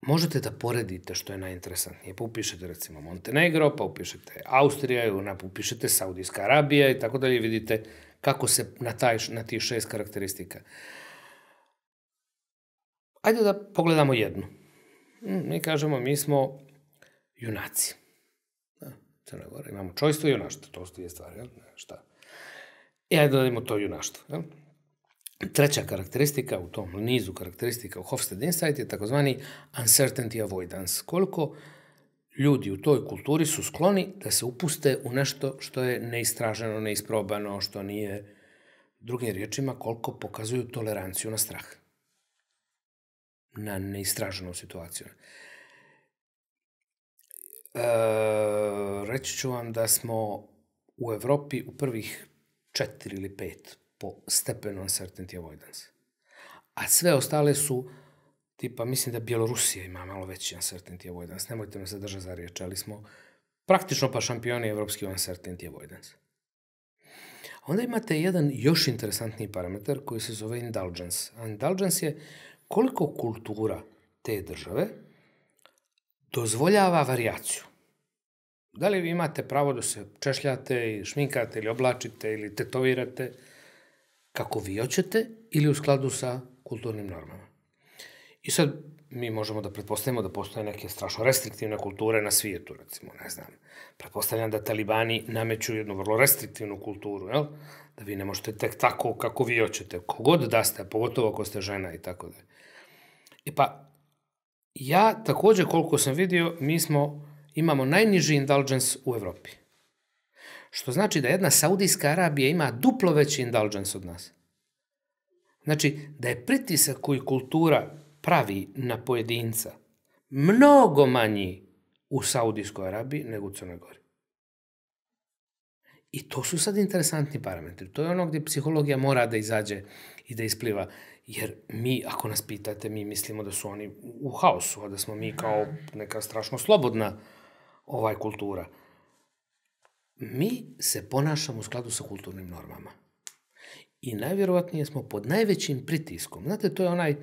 možete da poredite što je najinteresantnije. Pa upišete recimo Montenegro, pa upišete Austrija, pa upišete Saudijska Arabija i tako dalje, vidite kako se na tih 6 karakteristika. Ajde da pogledamo jednu. Mi kažemo, mi smo junaci. Crna Gora. Imamo čojstvo i junaštvo. To su dvije stvari, jel? Šta? I ajde dodajemo to junaštvo, jel? Treća karakteristika u tom nizu karakteristika u Hofstede Insight je takozvani uncertainty avoidance. Koliko ljudi u toj kulturi su skloni da se upuste u nešto što je neistraženo, neisprobano, što nije... Drugim riječima, koliko pokazuju toleranciju na strah. Na neistraženu situaciju. Reći ću vam da smo u Evropi u prvih 4 ili 5 po stepenu uncertainty avoidance. A sve ostale su, tipa, mislim da Bjelorusija ima malo veći uncertainty avoidance. Nemojte me zadržati za riječ, ali smo praktično pa šampioni evropski uncertainty avoidance. Onda imate jedan još interesantniji parametar koji se zove indulgence. Indulgence je koliko kultura te države dozvoljava varijaciju. Da li vi imate pravo da se češljate, šminkate ili oblačite ili tetovirate kako vi hoćete ili u skladu sa kulturnim normama. I sad mi možemo da pretpostavimo da postoje neke strašno restriktivne kulture na svijetu, recimo, ne znam. Pretpostavljam da talibani nameću jednu vrlo restriktivnu kulturu, jel? Da vi ne možete tek tako kako vi hoćete, kogod da ste, pogotovo ako ste žena i tako da. E pa, ja također koliko sam vidio, mi imamo najniži indulgence u Evropi. Što znači da jedna Saudijska Arabija ima duplo veći indulgence od nas. Znači, da je pritisak koji kultura pravi na pojedinca mnogo manji u Saudijskoj Arabiji nego u Crnoj Gori. I to su sad interesantni parametri. To je ono gdje psihologija mora da izađe i da ispliva. Jer mi, ako nas pitate, mi mislimo da su oni u haosu, a da smo mi kao neka strašno slobodna kultura. Mi se ponašamo u skladu sa kulturnim normama. I najvjerovatnije smo pod najvećim pritiskom. Znate, to je onaj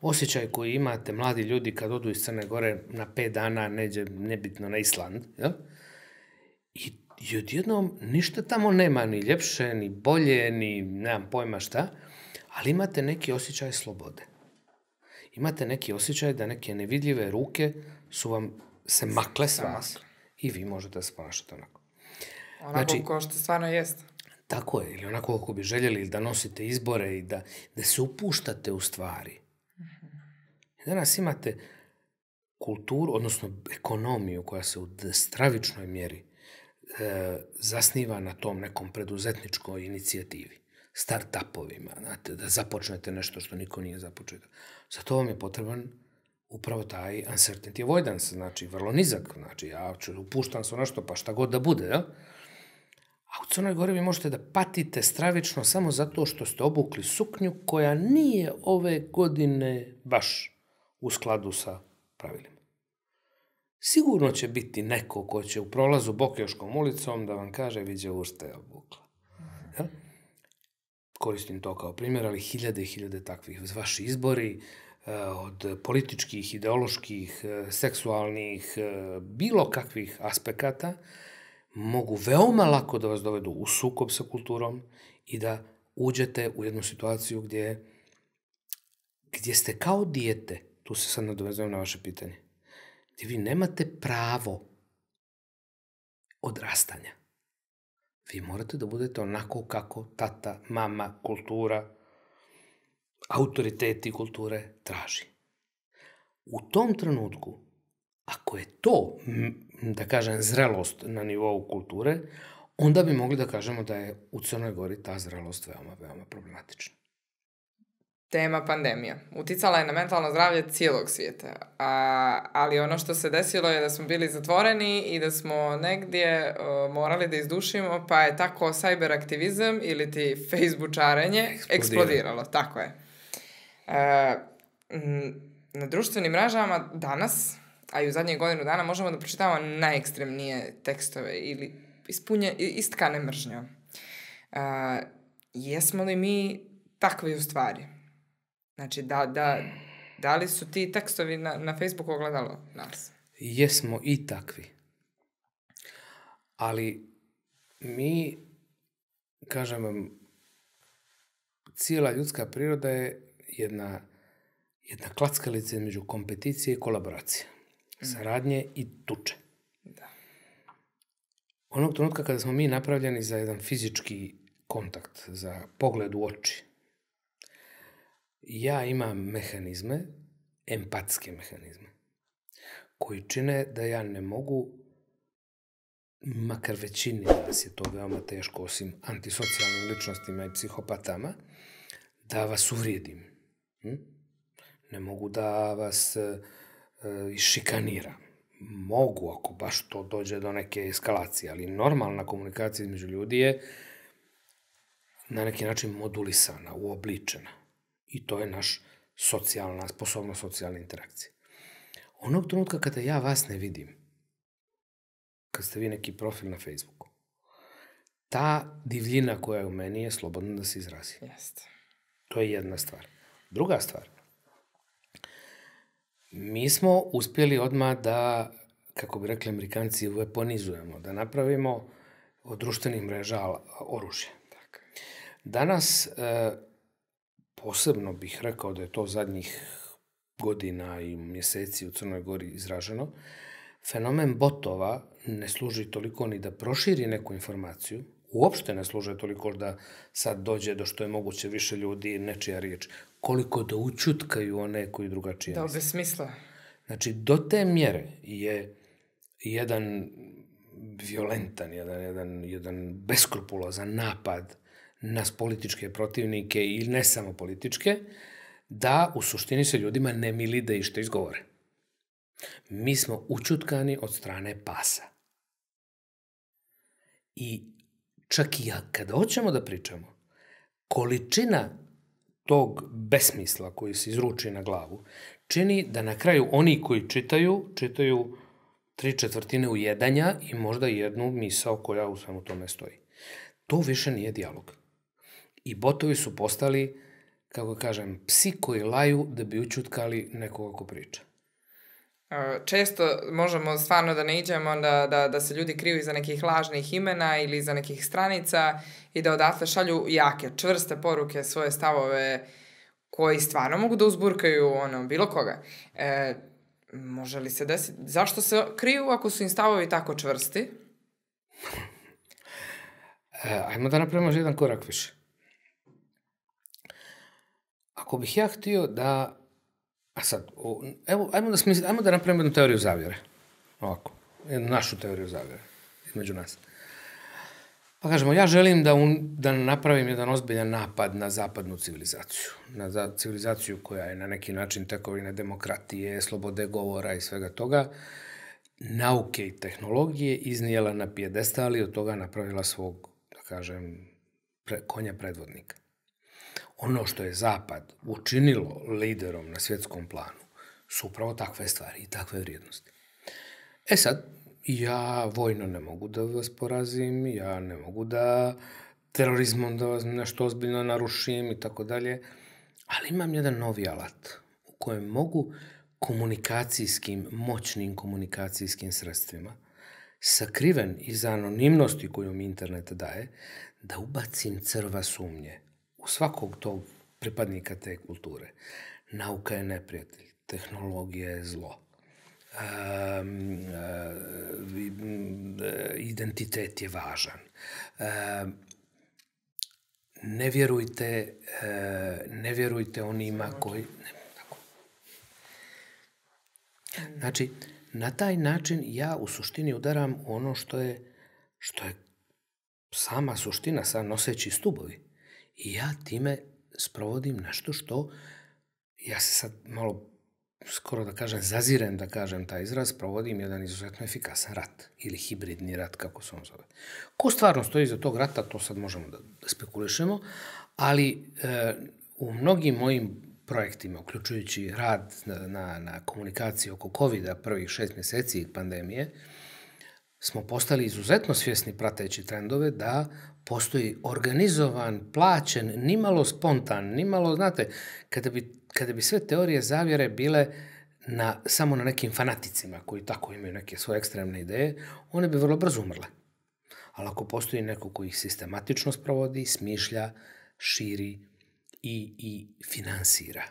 osjećaj koji imate mladi ljudi kad odu iz Crne Gore na 5 dana, neđe nebitno na Island, jel? I odjednom ništa tamo nema, ni ljepše, ni bolje, ni nemam pojma šta, ali imate neki osjećaj slobode. Imate neki osjećaj da neke nevidljive ruke su vam se makle s vas i vi možete se ponašati onako. Onako kao što stvarno jeste. Tako je, ili onako kako bi željeli da nosite izbore i da se upuštate u stvari. Danas imate kulturu, odnosno ekonomiju koja se u stravičnoj mjeri zasniva na tom nekom preduzetničkoj inicijativi, start-upovima, da započnete nešto što niko nije započeo. Zato vam je potreban upravo taj uncertainty avoidance, znači vrlo nizak, znači ja upuštam se u nešto pa šta god da bude, jel? A u Crnoj Gori vi možete da patite stravično samo zato što ste obukli suknju koja nije ove godine baš u skladu sa pravilima. Sigurno će biti neko ko će u prolazu Bokeoškom ulicom da vam kaže viđe ovo što je obukla. Koristim to kao primjer, ali hiljade i hiljade takvih. Vaši izbori od političkih, ideoloških, seksualnih, bilo kakvih aspekata mogu veoma lako da vas dovedu u sukob sa kulturom i da uđete u jednu situaciju gdje ste kao dijete, tu se sad nadovezujem na vaše pitanje, gdje vi nemate pravo odrastanja. Vi morate da budete onako kako tata, mama, kultura, autoriteti kulture traži. U tom trenutku, ako je to, da kažem, zrelost na nivou kulture, onda bi mogli da kažemo da je u Crnoj Gori ta zrelost veoma, veoma problematična. Tema pandemija. Uticala je na mentalno zdravlje cijelog svijeta. Ali ono što se desilo je da smo bili zatvoreni i da smo negdje morali da izdušimo, pa je tako cyberaktivizam ili ti Facebookarenje eksplodiralo. Tako je. Na društvenim mrežama danas, a i u zadnjih godinu dana, možemo da pročitamo najekstremnije tekstove ili istkane mržnjom. Jesmo li mi takvi u stvari? Znači, da li su ti tekstovi na Facebooku ogledalo nas? Jesmo i takvi. Ali mi, kažem vam, cijela ljudska priroda je jedna klackalica između kompeticije i kolaboracije. Saradnje i tuče. onog trenutka kada smo mi napravljeni za jedan fizički kontakt, za pogled u oči, ja imam mehanizme, empatske mehanizme, koji čine da ja ne mogu, makar većini vas je to veoma teško, osim antisocijalnim ličnostima i psihopatama, da vas uvrijedim. Ne mogu da vas šikaniram. Mogu, ako baš to dođe do neke eskalacije, ali normalna komunikacija između ljudi je na neki način modulisana, uobličena. I to je naš socijalna, sposobnost socijalne interakcije. Onog trenutka kada ja vas ne vidim, kad ste vi neki profil na Facebooku, ta divljina koja je u meni je slobodna da se izrazi. To je jedna stvar. Druga stvar, mi smo uspjeli odmah da, kako bi rekli Amerikanci, weaponizujemo, da napravimo od društvenih mreža oružje. Danas, posebno bih rekao da je to zadnjih godina i mjeseci u Crnoj Gori izraženo, fenomen botova ne služi toliko ni da proširi neku informaciju, uopšte ne služe toliko da sad dođe do što je moguće više ljudi, nečija riječ, koliko da učutkaju one koji drugačije. Da, bez smisla. Znači, do te mjere je jedan violentan, jedan beskrupulozan napad nas političke protivnike ili ne samo političke, da u suštini se ljudima ne mili da ište izgovore. Mi smo učutkani od strane pasa. I čak i kada hoćemo da pričamo, količina tog besmisla koji se izruči na glavu čini da na kraju oni koji čitaju 3/4 ujedanja i možda jednu misao koja u svemu tome stoji. To više nije dijalog. I botovi su postali, kako kažem, psi koji laju da bi učutkali nekoga ko priča. Često možemo stvarno da ne iđemo, da se ljudi kriju iza nekih lažnih imena ili iza nekih stranica i da odatle šalju jake, čvrste poruke, svoje stavove koji stvarno mogu da uzburkaju bilo koga. Može li se desiti? Zašto se kriju ako su im stavovi tako čvrsti? Ajmo da napravimo jedan korak više. Ako bih ja htio da... A sad, evo, ajmo da napravimo jednu teoriju zavjere. Ovako, jednu našu teoriju zavjere, između nas. Pa kažemo, ja želim da napravim jedan ozbiljan napad na zapadnu civilizaciju. Na civilizaciju koja je na neki način tekovina demokratije, slobode govora i svega toga, nauke i tehnologije iznijela na pijedestal i od toga napravila svog, da kažem, konja predvodnika. Ono što je Zapad učinilo liderom na svjetskom planu su upravo takve stvari i takve vrijednosti. E sad, ja vojno ne mogu da vas porazim, ja ne mogu da terorizmom da vas nešto ozbiljno narušim i tako dalje, ali imam jedan novi alat u kojem mogu komunikacijskim, moćnim komunikacijskim sredstvima, sakriven iza anonimnosti koju mi internet daje, da ubacim crva sumnje u svakog tog pripadnika te kulture. Nauka je neprijatelj, tehnologija je zlo, identitet je važan. Ne vjerujte onima koji... Znači, na taj način ja u suštini udaram ono što je sama suština, sa noseći stubovi. I ja time sprovodim nešto što, ja se sad malo skoro da kažem, zazirem da kažem taj izraz, sprovodim jedan izuzetno efikasan rat ili hibridni rat, kako se on zove. Ko stvarno stoji iza tog rata, to sad možemo da spekulišemo, ali u mnogim mojim projektima, uključujući rad na komunikaciji oko COVID-a prvih 6 mjeseci pandemije, smo postali izuzetno svjesni prateći trendove da postoji organizovan, plaćen, nimalo spontan, nimalo, znate, kada bi sve teorije zavjere bile samo na nekim fanaticima koji tako imaju neke svoje ekstremne ideje, one bi vrlo brzo umrle. Ali ako postoji neko koji ih sistematično sprovodi, smišlja, širi i finansira,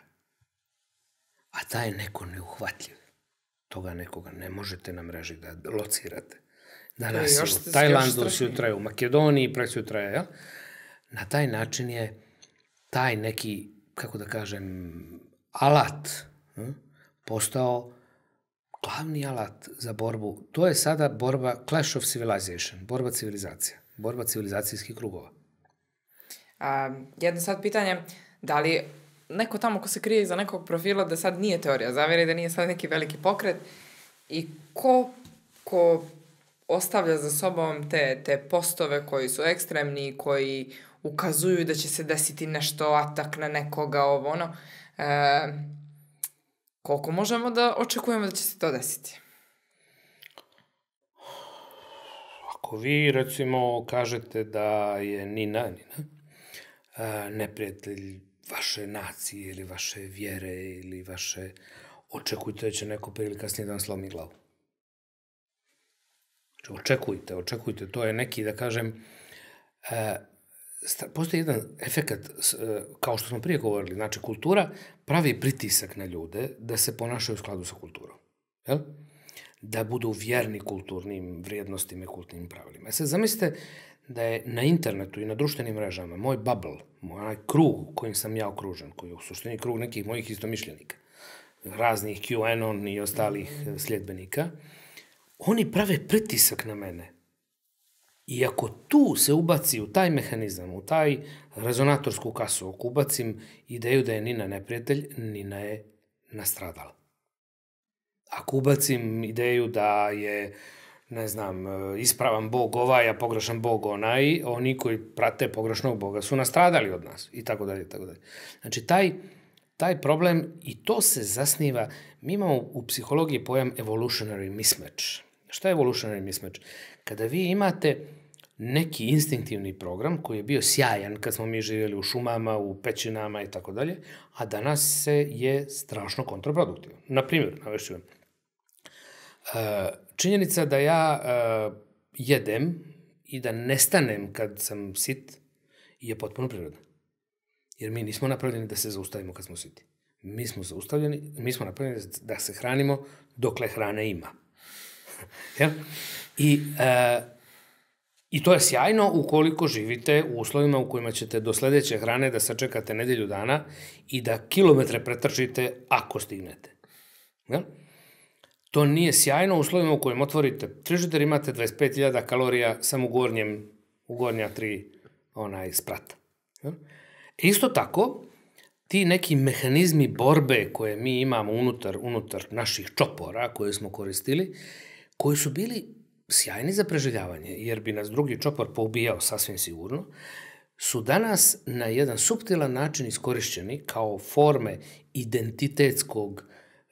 a taj je neko neuhvatljiv, toga nekoga ne možete na mreži da locirate. na nasilu. Tajlandu sutra je, u Makedoniji preksutra je. Na taj način je taj neki, kako da kažem, alat postao glavni alat za borbu. To je sada borba clash of civilization, borba civilizacija, borba civilizacijskih krugova. Jedno sad pitanje, da li neko tamo ko se krije iza nekog profila da sad nije teorija zavere, da nije sad neki veliki pokret i ko ostavlja za sobom te postove koji su ekstremni, koji ukazuju da će se desiti nešto, atak na nekoga, ovo ono, koliko možemo da očekujemo da će se to desiti? Ako vi, recimo, kažete da je Nina neprijatelj vaše nacije ili vaše vjere ili vaše... Očekujte da će neko prije ili kasnije da vam slomi glavu. Očekujte. To je neki, da kažem... Postoji jedan efekat, kao što smo prije govorili, znači kultura pravi pritisak na ljude da se ponašaju u skladu sa kulturom. Da budu vjerni kulturnim vrijednostima i kulturnim pravilima. E sad zamislite da je na internetu i na društvenim mrežama moj bubble, onaj krug kojim sam ja okružen, koji je u suštini krug nekih mojih istomišljenika, raznih QAnon i ostalih sljedbenika, oni prave pritisak na mene. I ako tu se ubaci u taj mehanizam, u taj rezonatorsku kasu, ako ubacim ideju da je Nina neprijatelj, Nina je nastradala. Ako ubacim ideju da je, ne znam, ispravan bog ovaj, a pogrešan bog onaj, oni koji prate pogrešnog boga su nastradali od nas, i tako dalje, i tako dalje. Znači, taj problem, i to se zasniva, mi imamo u psihologiji pojam evolutionary mismatch. Šta je evolutionary mismatch? Kada vi imate neki instinktivni program koji je bio sjajan kad smo mi živjeli u šumama, u pećinama i tako dalje, a danas se je strašno kontraproduktivan. Naprimjer, navešću vam. Činjenica da ja jedem i da nestanem kad sam sit je potpuno prirodna. Jer mi nismo napravljeni da se zaustavimo kad smo siti. Mi smo napravljeni da se hranimo dokle hrane ima. I to je sjajno ukoliko živite u uslovima u kojima ćete do sledeće hrane da sačekate nedelju dana i da kilometre pretrčite ako stignete. To nije sjajno u uslovima u kojima otvorite frižider, imate 25.000 kalorija samo u gornja tri sprata. Isto tako, ti neki mehanizmi borbe koje mi imamo unutar naših čopora koje smo koristili, koji su bili sjajni za preživljavanje, jer bi nas drugi čopor poubijao sasvim sigurno, su danas na jedan suptilan način iskorišćeni kao forme identitetskog,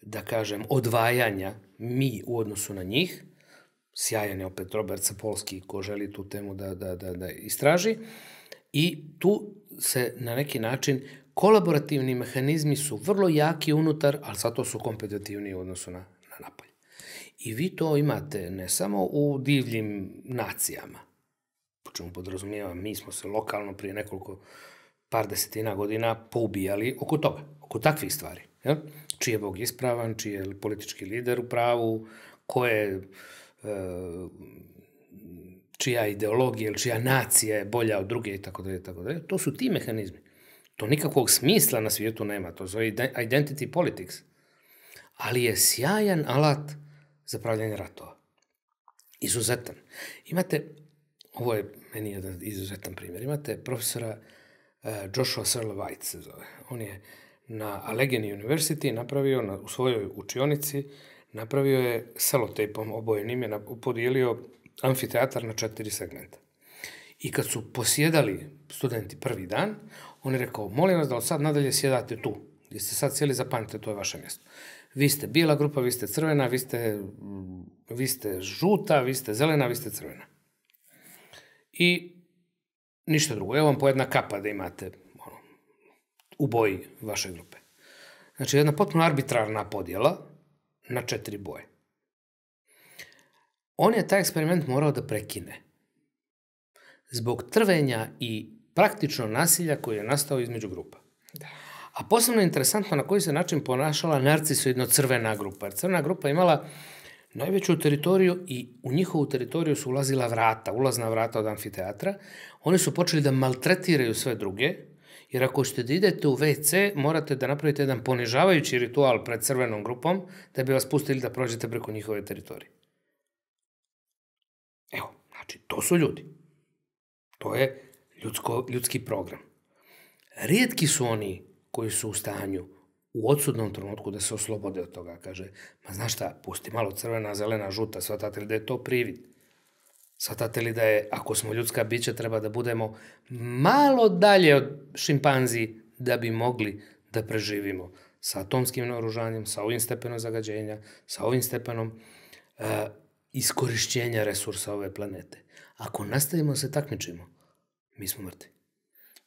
da kažem, odvajanja mi u odnosu na njih. Sjajan je opet Robert Sapolski, ko želi tu temu da istraži. I tu se na neki način kolaborativni mehanizmi su vrlo jaki unutar, ali zato su kompetitivni u odnosu na napolje. I vi to imate ne samo u divljim nacijama, po čemu podrazumijevam, mi smo se lokalno prije nekoliko par desetina godina poubijali oko toga, oko takvih stvari. Čiji je bog ispravan, čiji je politički lider u pravu, čija ideologija ili čija nacija je bolja od druge itd. To su ti mehanizmi. To nikakvog smisla na svijetu nema, to zove identity politics. Ali je sjajan alat za pravljanje ratova. Izuzetan. Imate, ovo je meni jedan izuzetan primjer, imate profesora Joshua Searle-White se zove. On je na Allegheny University napravio, u svojoj učionici, napravio je selotejpom obojenim, je podijelio amfiteatar na 4 segmenta. I kad su posjedali studenti prvi dan, on je rekao, molim vas da od sad nadalje sjedate tu, gdje ste sad sjeli, zapamtite, to je vaše mjesto. Vi ste bijela grupa, vi ste crvena, vi ste žuta, vi ste zelena, vi ste crvena. I ništa drugo. Evo vam po jedna kapa da imate u boji vaše grupe. Znači, jedna potpuno arbitrarna podjela na 4 boje. On je taj eksperiment morao da prekine. Zbog trvenja i praktično nasilja koji je nastao između grupa. A posebno je interesantno na koji se način ponašala narcisoidno crvena grupa. Crvena grupa imala najveću teritoriju i u njihovu teritoriju su ulazila vrata, ulazna vrata od amfiteatra. Oni su počeli da maltretiraju sve druge, jer ako ćete da idete u WC, morate da napravite jedan ponižavajući ritual pred crvenom grupom, da bi vas pustili da prođete preko njihove teritorije. Evo, znači, to su ljudi. To je ljudski program. Rijetki su oni koji su u stanju u odsudnom trenutku da se oslobode od toga. Kaže, ma znaš šta, pusti malo crvena, zelena, žuta, shvatate li da je to privid? Shvatate li da je, ako smo ljudska bića, treba da budemo malo dalje od šimpanzi da bi mogli da preživimo sa atomskim naoružanjem, sa ovim stepenom zagađenja, sa ovim stepenom iskorišćenja resursa ove planete. Ako nastavimo da se takmičimo, mi smo mrtvi.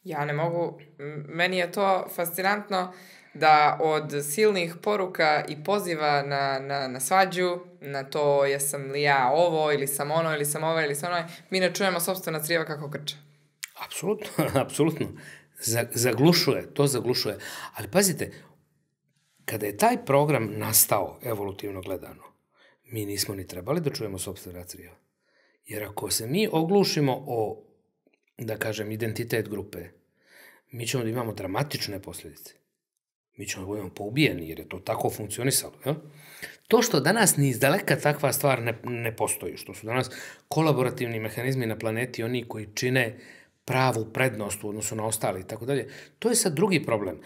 Ja ne mogu, meni je to fascinantno da od silnih poruka i poziva na svađu, na to jesam li ja ovo, ili sam ono, ili sam ovo, ili sam ono, mi ne čujemo sopstvena crijeva kako grče. Apsolutno, apsolutno. Zaglušuje, to zaglušuje. Ali pazite, kada je taj program nastao, evolutivno gledano, mi nismo ni trebali da čujemo sopstvena crijeva. Jer ako se mi oglušimo o, da kažem, identitet grupe, mi ćemo da imamo dramatične posljedice. Mi ćemo da budemo poubijeni, jer je to tako funkcionisalo. To što danas ni izdaleka takva stvar ne postoji, što su danas kolaborativni mehanizmi na planeti, oni koji čine pravu prednost u odnosu na ostali i tako dalje, to je sad drugi problem.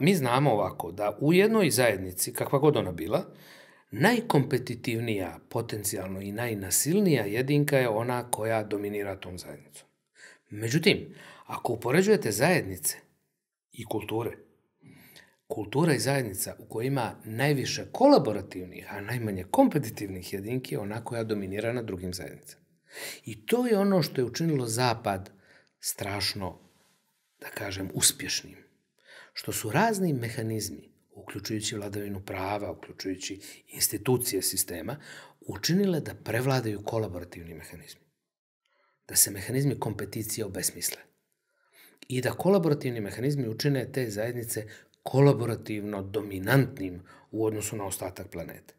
Mi znamo ovako, da u jednoj zajednici, kakva god ona bila, najkompetitivnija, potencijalno i najnasilnija jedinka je ona koja dominira tom zajednicom. Međutim, ako upoređujete zajednice i kulture, kultura i zajednica u kojoj ima najviše kolaborativnih, a najmanje kompetitivnih jedinki je ona koja dominira na drugim zajednicama. I to je ono što je učinilo Zapad strašno, da kažem, uspješnim. Što su razni mehanizmi, uključujući vladavinu prava, uključujući institucije sistema, učinile da prevladaju kolaborativni mehanizmi. Da se mehanizmi kompeticije obesmisle. I da kolaborativni mehanizmi učine te zajednice kolaborativno dominantnim u odnosu na ostatak planete.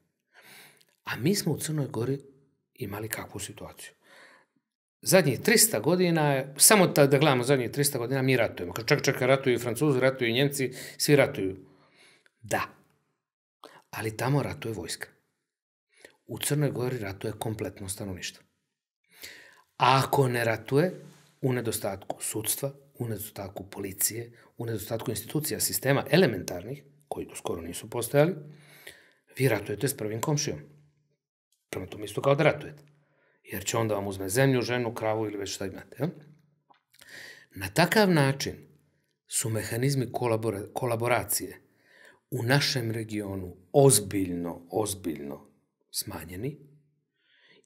A mi smo u Crnoj Gori imali kakvu situaciju? Zadnjih 300 godina, samo da gledamo zadnjih 300 godina, mi ratujemo. Čak ratuju i Francuzi, ratuju i Njemci, svi ratuju. Da, ali tamo ratuje vojska. U Crnoj Gori ratuje kompletno stanovništvo. A ako ne ratuje, u nedostatku sudstva, u nedostatku policije, u nedostatku institucija, sistema elementarnih, koji do skoro nisu postojali, vi ratujete s prvim komšijom. Prema tom isto kao da ratujete. Jer će onda vam uzme zemlju, ženu, kravu ili već šta imate. Na takav način su mehanizmi kolaboracije u našem regionu ozbiljno smanjeni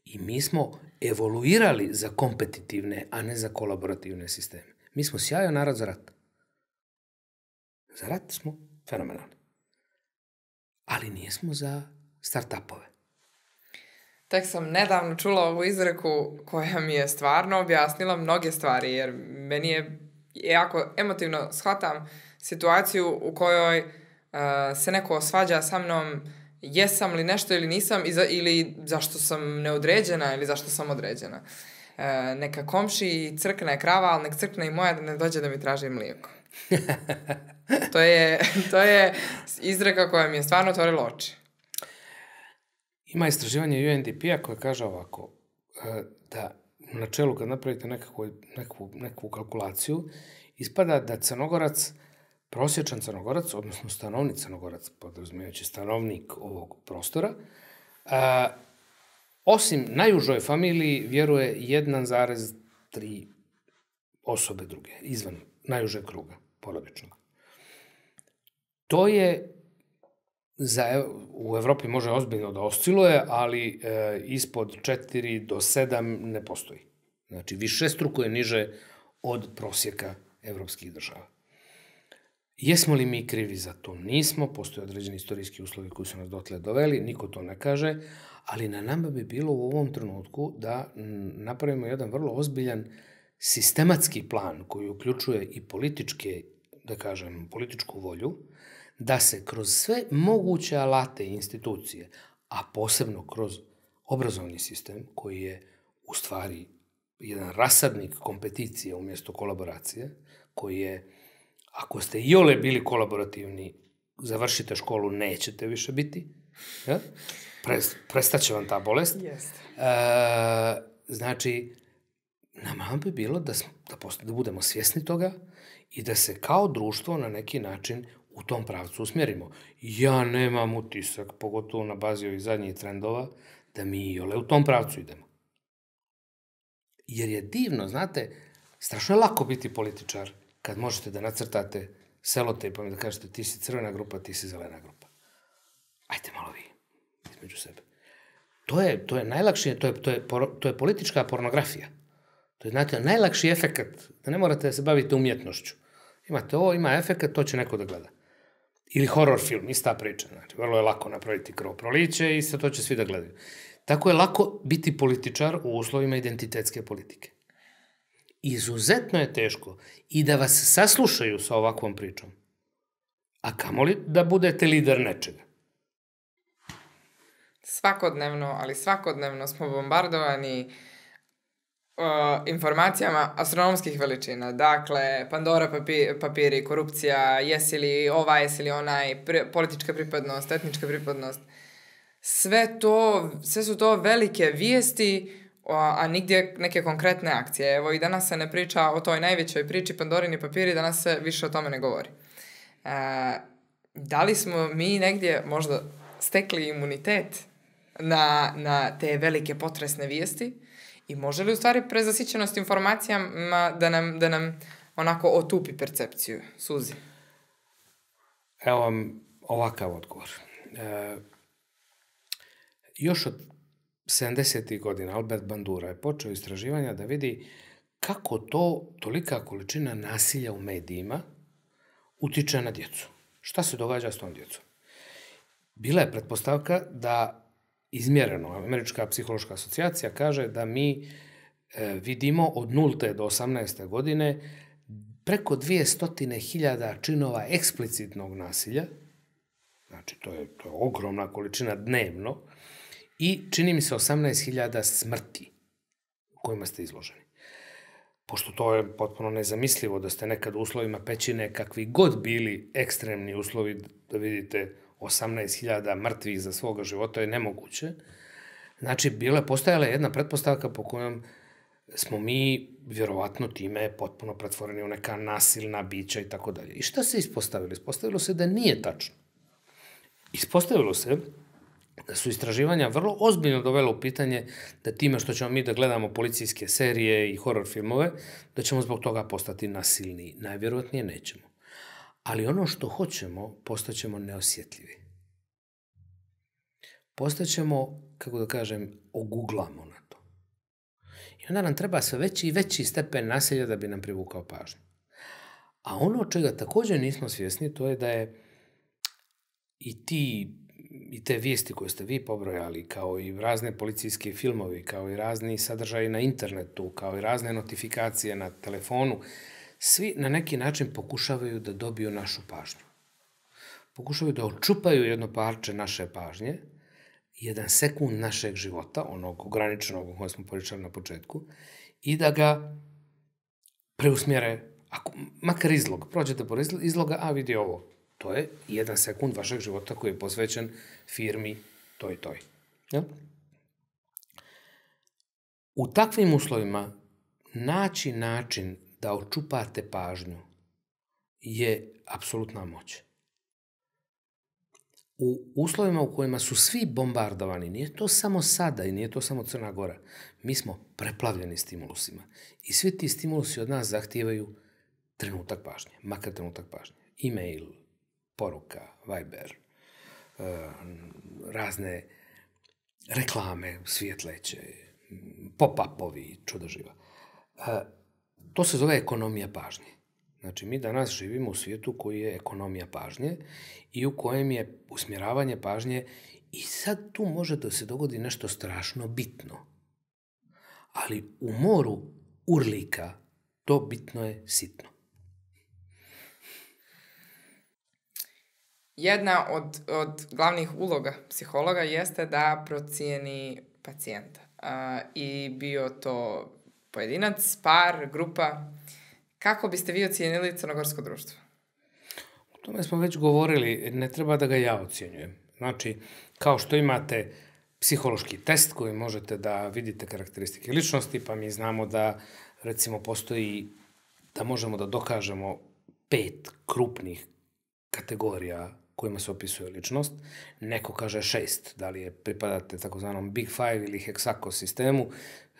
i mi smo evoluirali za kompetitivne, a ne za kolaborativne sisteme. Mi smo sjajan narod za rat. Za rat smo fenomenalni. Ali nismo za start-upove. Tek sam nedavno čula ovu izreku koja mi je stvarno objasnila mnoge stvari, jer meni je jako emotivno shvatam situaciju u kojoj se neko svađa sa mnom jesam li nešto ili nisam ili zašto sam neodređena ili zašto sam određena. Neka komši crkne krava, ali nek crkne i moja da ne dođe da mi traži mlijeko. To je izreka koja mi je stvarno otvorila oči. Ima istraživanje UNDP-a koje kaže ovako, da u načelu kad napravite nekakvu kalkulaciju, ispada da prosječan Crnogorac, odnosno stanovni Crnogorac, podrazumijevajući stanovnik ovog prostora, osim najužoj familiji vjeruje 1,3 osobe druge, izvan najužeg kruga, porodičnog. To je, u Evropi može ozbiljno da osciluje, ali ispod 4 do 7 ne postoji. Znači, višestruko je niže od prosjeka evropskih država. Jesmo li mi krivi za to? Nismo, postoje određeni istorijski uslovi koji su nas dotle doveli, niko to ne kaže, ali na nama bi bilo u ovom trenutku da napravimo jedan vrlo ozbiljan sistematski plan koji uključuje i političke, da kažem, političku volju, da se kroz sve moguće alate i institucije, a posebno kroz obrazovni sistem koji je u stvari jedan rasadnik kompeticije umjesto kolaboracije, koji je, ako ste iole bili kolaborativni, završite školu, nećete više biti. Prestaće vam ta bolest. Znači, nama bi bilo da budemo svjesni toga i da se kao društvo na neki način u tom pravcu usmjerimo. Ja nemam utisak, pogotovo na bazi ovih zadnjih trendova, da mi iole u tom pravcu idemo. Jer je divno, znate, strašno je lako biti političar kad možete da nacrtate selotejpom i da kažete ti si crvena grupa, ti si zelena grupa. Ajde malo vi, između sebe. To je najlakši, to je politička pornografija. To je, znate, najlakši efekat, da ne morate da se bavite umjetnošću. Imate ovo, ima efekat, to će neko da gleda. Ili horor film, ista priča. Znači, vrlo je lako napraviti krvoproliće i to će svi da gledaju. Tako je lako biti političar u uslovima identitetske politike. Izuzetno je teško i da vas saslušaju sa ovakvom pričom. A kamoli da budete lider nečega. Svakodnevno, ali svakodnevno smo bombardovani informacijama astronomskih veličina. Dakle, Pandora papiri, korupcija, jesi li ova, jesi li onaj, politička pripadnost, etnička pripadnost. Sve su to velike vijesti, a nigdje neke konkretne akcije. Evo, i danas se ne priča o toj najvećoj priči Pandorini papiri, danas se više o tome ne govori. Da li smo mi negdje možda stekli imunitet na te velike potresne vijesti i može li u stvari prezasićenost informacijama da nam onako otupi percepciju? Suzi. Evo vam ovakav odgovor. Još od 70. godina Albert Bandura je počeo istraživanja da vidi kako to tolika količina nasilja u medijima utiče na djecu. Šta se događa s tom djecom? Bila je pretpostavka da izmjereno, Američka psihološka asocijacija kaže da mi vidimo od 0. do 18. godine preko 200.000 činova eksplicitnog nasilja, znači to je ogromna količina dnevno, i čini mi se 18.000 smrti kojima ste izloženi. Pošto to je potpuno nezamislivo da ste nekad u uslovima pećine, kakvi god bili ekstremni uslovi, da vidite 18.000 mrtvih za svoga života je nemoguće. Znači, postojala je jedna pretpostavka po kojom smo mi, vjerovatno, time potpuno pretvoreni u neka nasilna bića i tako dalje. I šta se ispostavilo? Ispostavilo se da nije tačno. Ispostavilo se da su istraživanja vrlo ozbiljno dovela u pitanje da time što ćemo mi da gledamo policijske serije i horor filmove, da ćemo zbog toga postati nasilniji. Najvjerojatnije nećemo. Ali ono što hoćemo, postaćemo neosjetljivi. Postaćemo, kako da kažem, oguglamo na to. I onda nam treba sve veći i veći stepen nasilja da bi nam privukao pažnju. A ono čega također nismo svjesni, to je da je i te vijesti koje ste vi pobrojali, kao i razne policijske filmovi, kao i razni sadržaji na internetu, kao i razne notifikacije na telefonu, svi na neki način pokušavaju da dobiju našu pažnju. Pokušavaju da očupaju jedno parče naše pažnje, jedan sekund našeg života, onog ograničenog o kojem smo pričali na početku, i da ga preusmjere, makar izlog, prođete po izloga, a vidi ovo. To je jedan sekund vašeg života koji je posvećen firmi toj, toj. U takvim uslovima naći način da očupate pažnju je apsolutna moć. U uslovima u kojima su svi bombardovani, nije to samo sada i nije to samo Crna Gora, mi smo preplavljeni stimulusima. I svi ti stimulusi od nas zahtijevaju trenutak pažnje, makar trenutak pažnje. E-mail, poruka, Viber, razne reklame svijetleće, pop-upovi, čudoživa. To se zove ekonomija pažnje. Znači, mi danas živimo u svijetu koji je ekonomija pažnje i u kojem je usmjeravanje pažnje i sad tu može da se dogodi nešto strašno bitno. Ali u moru urlika to bitno je sitno. Jedna od glavnih uloga psihologa jeste da procijeni pacijenta. I bio to pojedinac, par, grupa. Kako biste vi ocijenili crnogorsko društvo? O tome smo već govorili, ne treba da ga ja ocjenjujem. Znači, kao što imate psihološki test koji možete da vidite karakteristike ličnosti, pa mi znamo da, recimo, postoji, da možemo da dokažemo 5 krupnih kategorija kojima se opisuje ličnost. Neko kaže 6, da li je pripadate takozvanom Big Five ili heksako sistemu,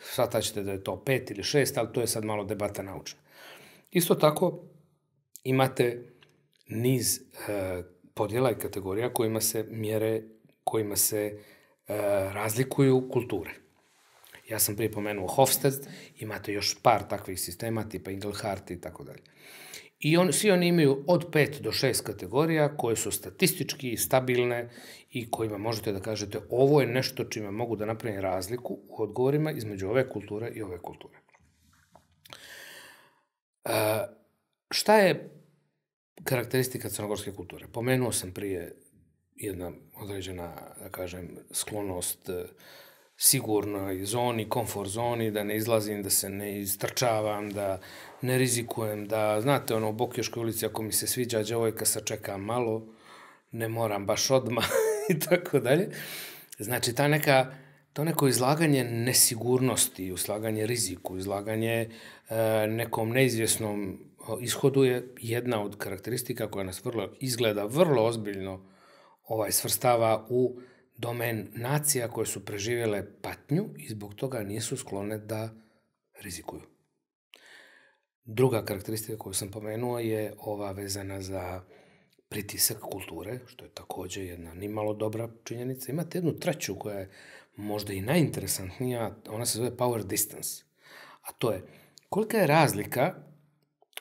shvataćete da je to 5 ili 6, ali to je sad malo debata naučna. Isto tako imate niz podjela i kategorija kojima se mjere, kojima se razlikuju kulture. Ja sam prije pomenuo Hofstede, imate još par takvih sistema, tipa Inglehart i tako dalje. I svi oni imaju od 5 do 6 kategorija koje su statistički stabilne i kojima možete da kažete ovo je nešto čime mogu da napravim razliku u odgovorima između ove kulture i ove kulture. Šta je karakteristika crnogorske kulture? Pomenuo sam prije jedna određena, da kažem, sklonost sigurnoj zoni, komfort zoni, da ne izlazim, da se ne istrčavam, da ne rizikujem, da, znate, ono, u Bokjoškoj ulici, ako mi se sviđa djevojka, sačekam malo, ne moram baš odmah i tako dalje. Znači, to neko izlaganje nesigurnosti, izlaganje riziku, izlaganje nekom neizvjesnom ishodu je jedna od karakteristika koja nas izgleda vrlo ozbiljno svrstava u domen nacija koje su preživjele patnju i zbog toga nisu sklone da rizikuju. Druga karakteristika koju sam pomenuo je ova vezana za pritisak kulture, što je također jedna nimalo dobra činjenica. Imate jednu treću koja je možda i najinteresantnija, ona se zove power distance. A to je kolika je razlika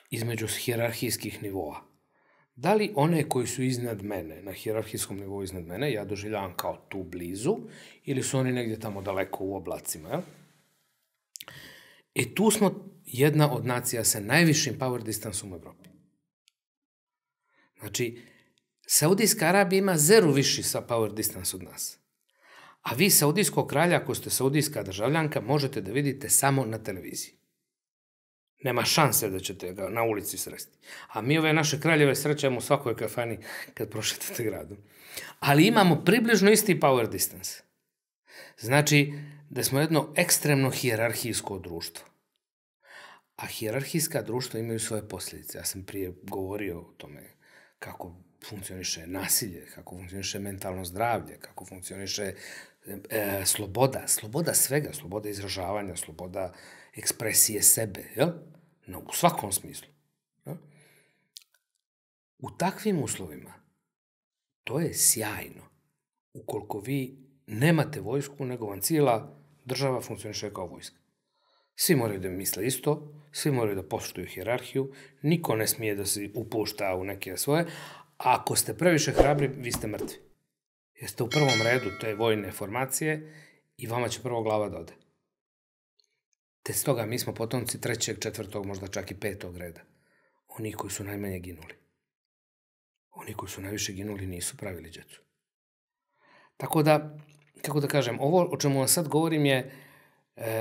između hijerarhijskih nivoa. Da li one koji su iznad mene, na hijerarhijskom nivou iznad mene, ja doživljavam kao tu blizu, ili su oni negdje tamo daleko u oblacima? E tu smo jedna od nacija sa najvišim power distanceom u Evropi. Znači, Saudijska Arabija ima 0 viši sa power distance od nas. A vi saudijskog kralja, ako ste saudijska državljanka, možete da vidite samo na televiziji. Nema šanse da ćete ga na ulici sresti. A mi ove naše kraljeve srećemo u svakoj kafani kad prošetate gradom. Ali imamo približno isti power distance. Znači da smo jedno ekstremno hijerarhijsko društvo. A hijerarhijska društva imaju svoje posljedice. Ja sam prije govorio o tome kako funkcioniše nasilje, kako funkcioniše mentalno zdravlje, kako funkcioniše sloboda. Sloboda svega, sloboda izražavanja, sloboda ekspresije sebe, u svakom smislu. U takvim uslovima to je sjajno. Ukoliko vi nemate vojsku, nego vam cijela država funkcioniše kao vojska. Svi moraju da misle isto, svi moraju da poštuju hijerarhiju, niko ne smije da se upušta u neke svoje, a ako ste previše hrabri, vi ste mrtvi. Jer ste u prvom redu te vojne formacije i vama će prvo glava da ode. Te stoga mi smo potomci 3., 4, možda čak i 5. reda. Oni koji su najmanje ginuli. Oni koji su najviše ginuli nisu pravili djecu. Tako da, kako da kažem, ovo o čemu vam sad govorim je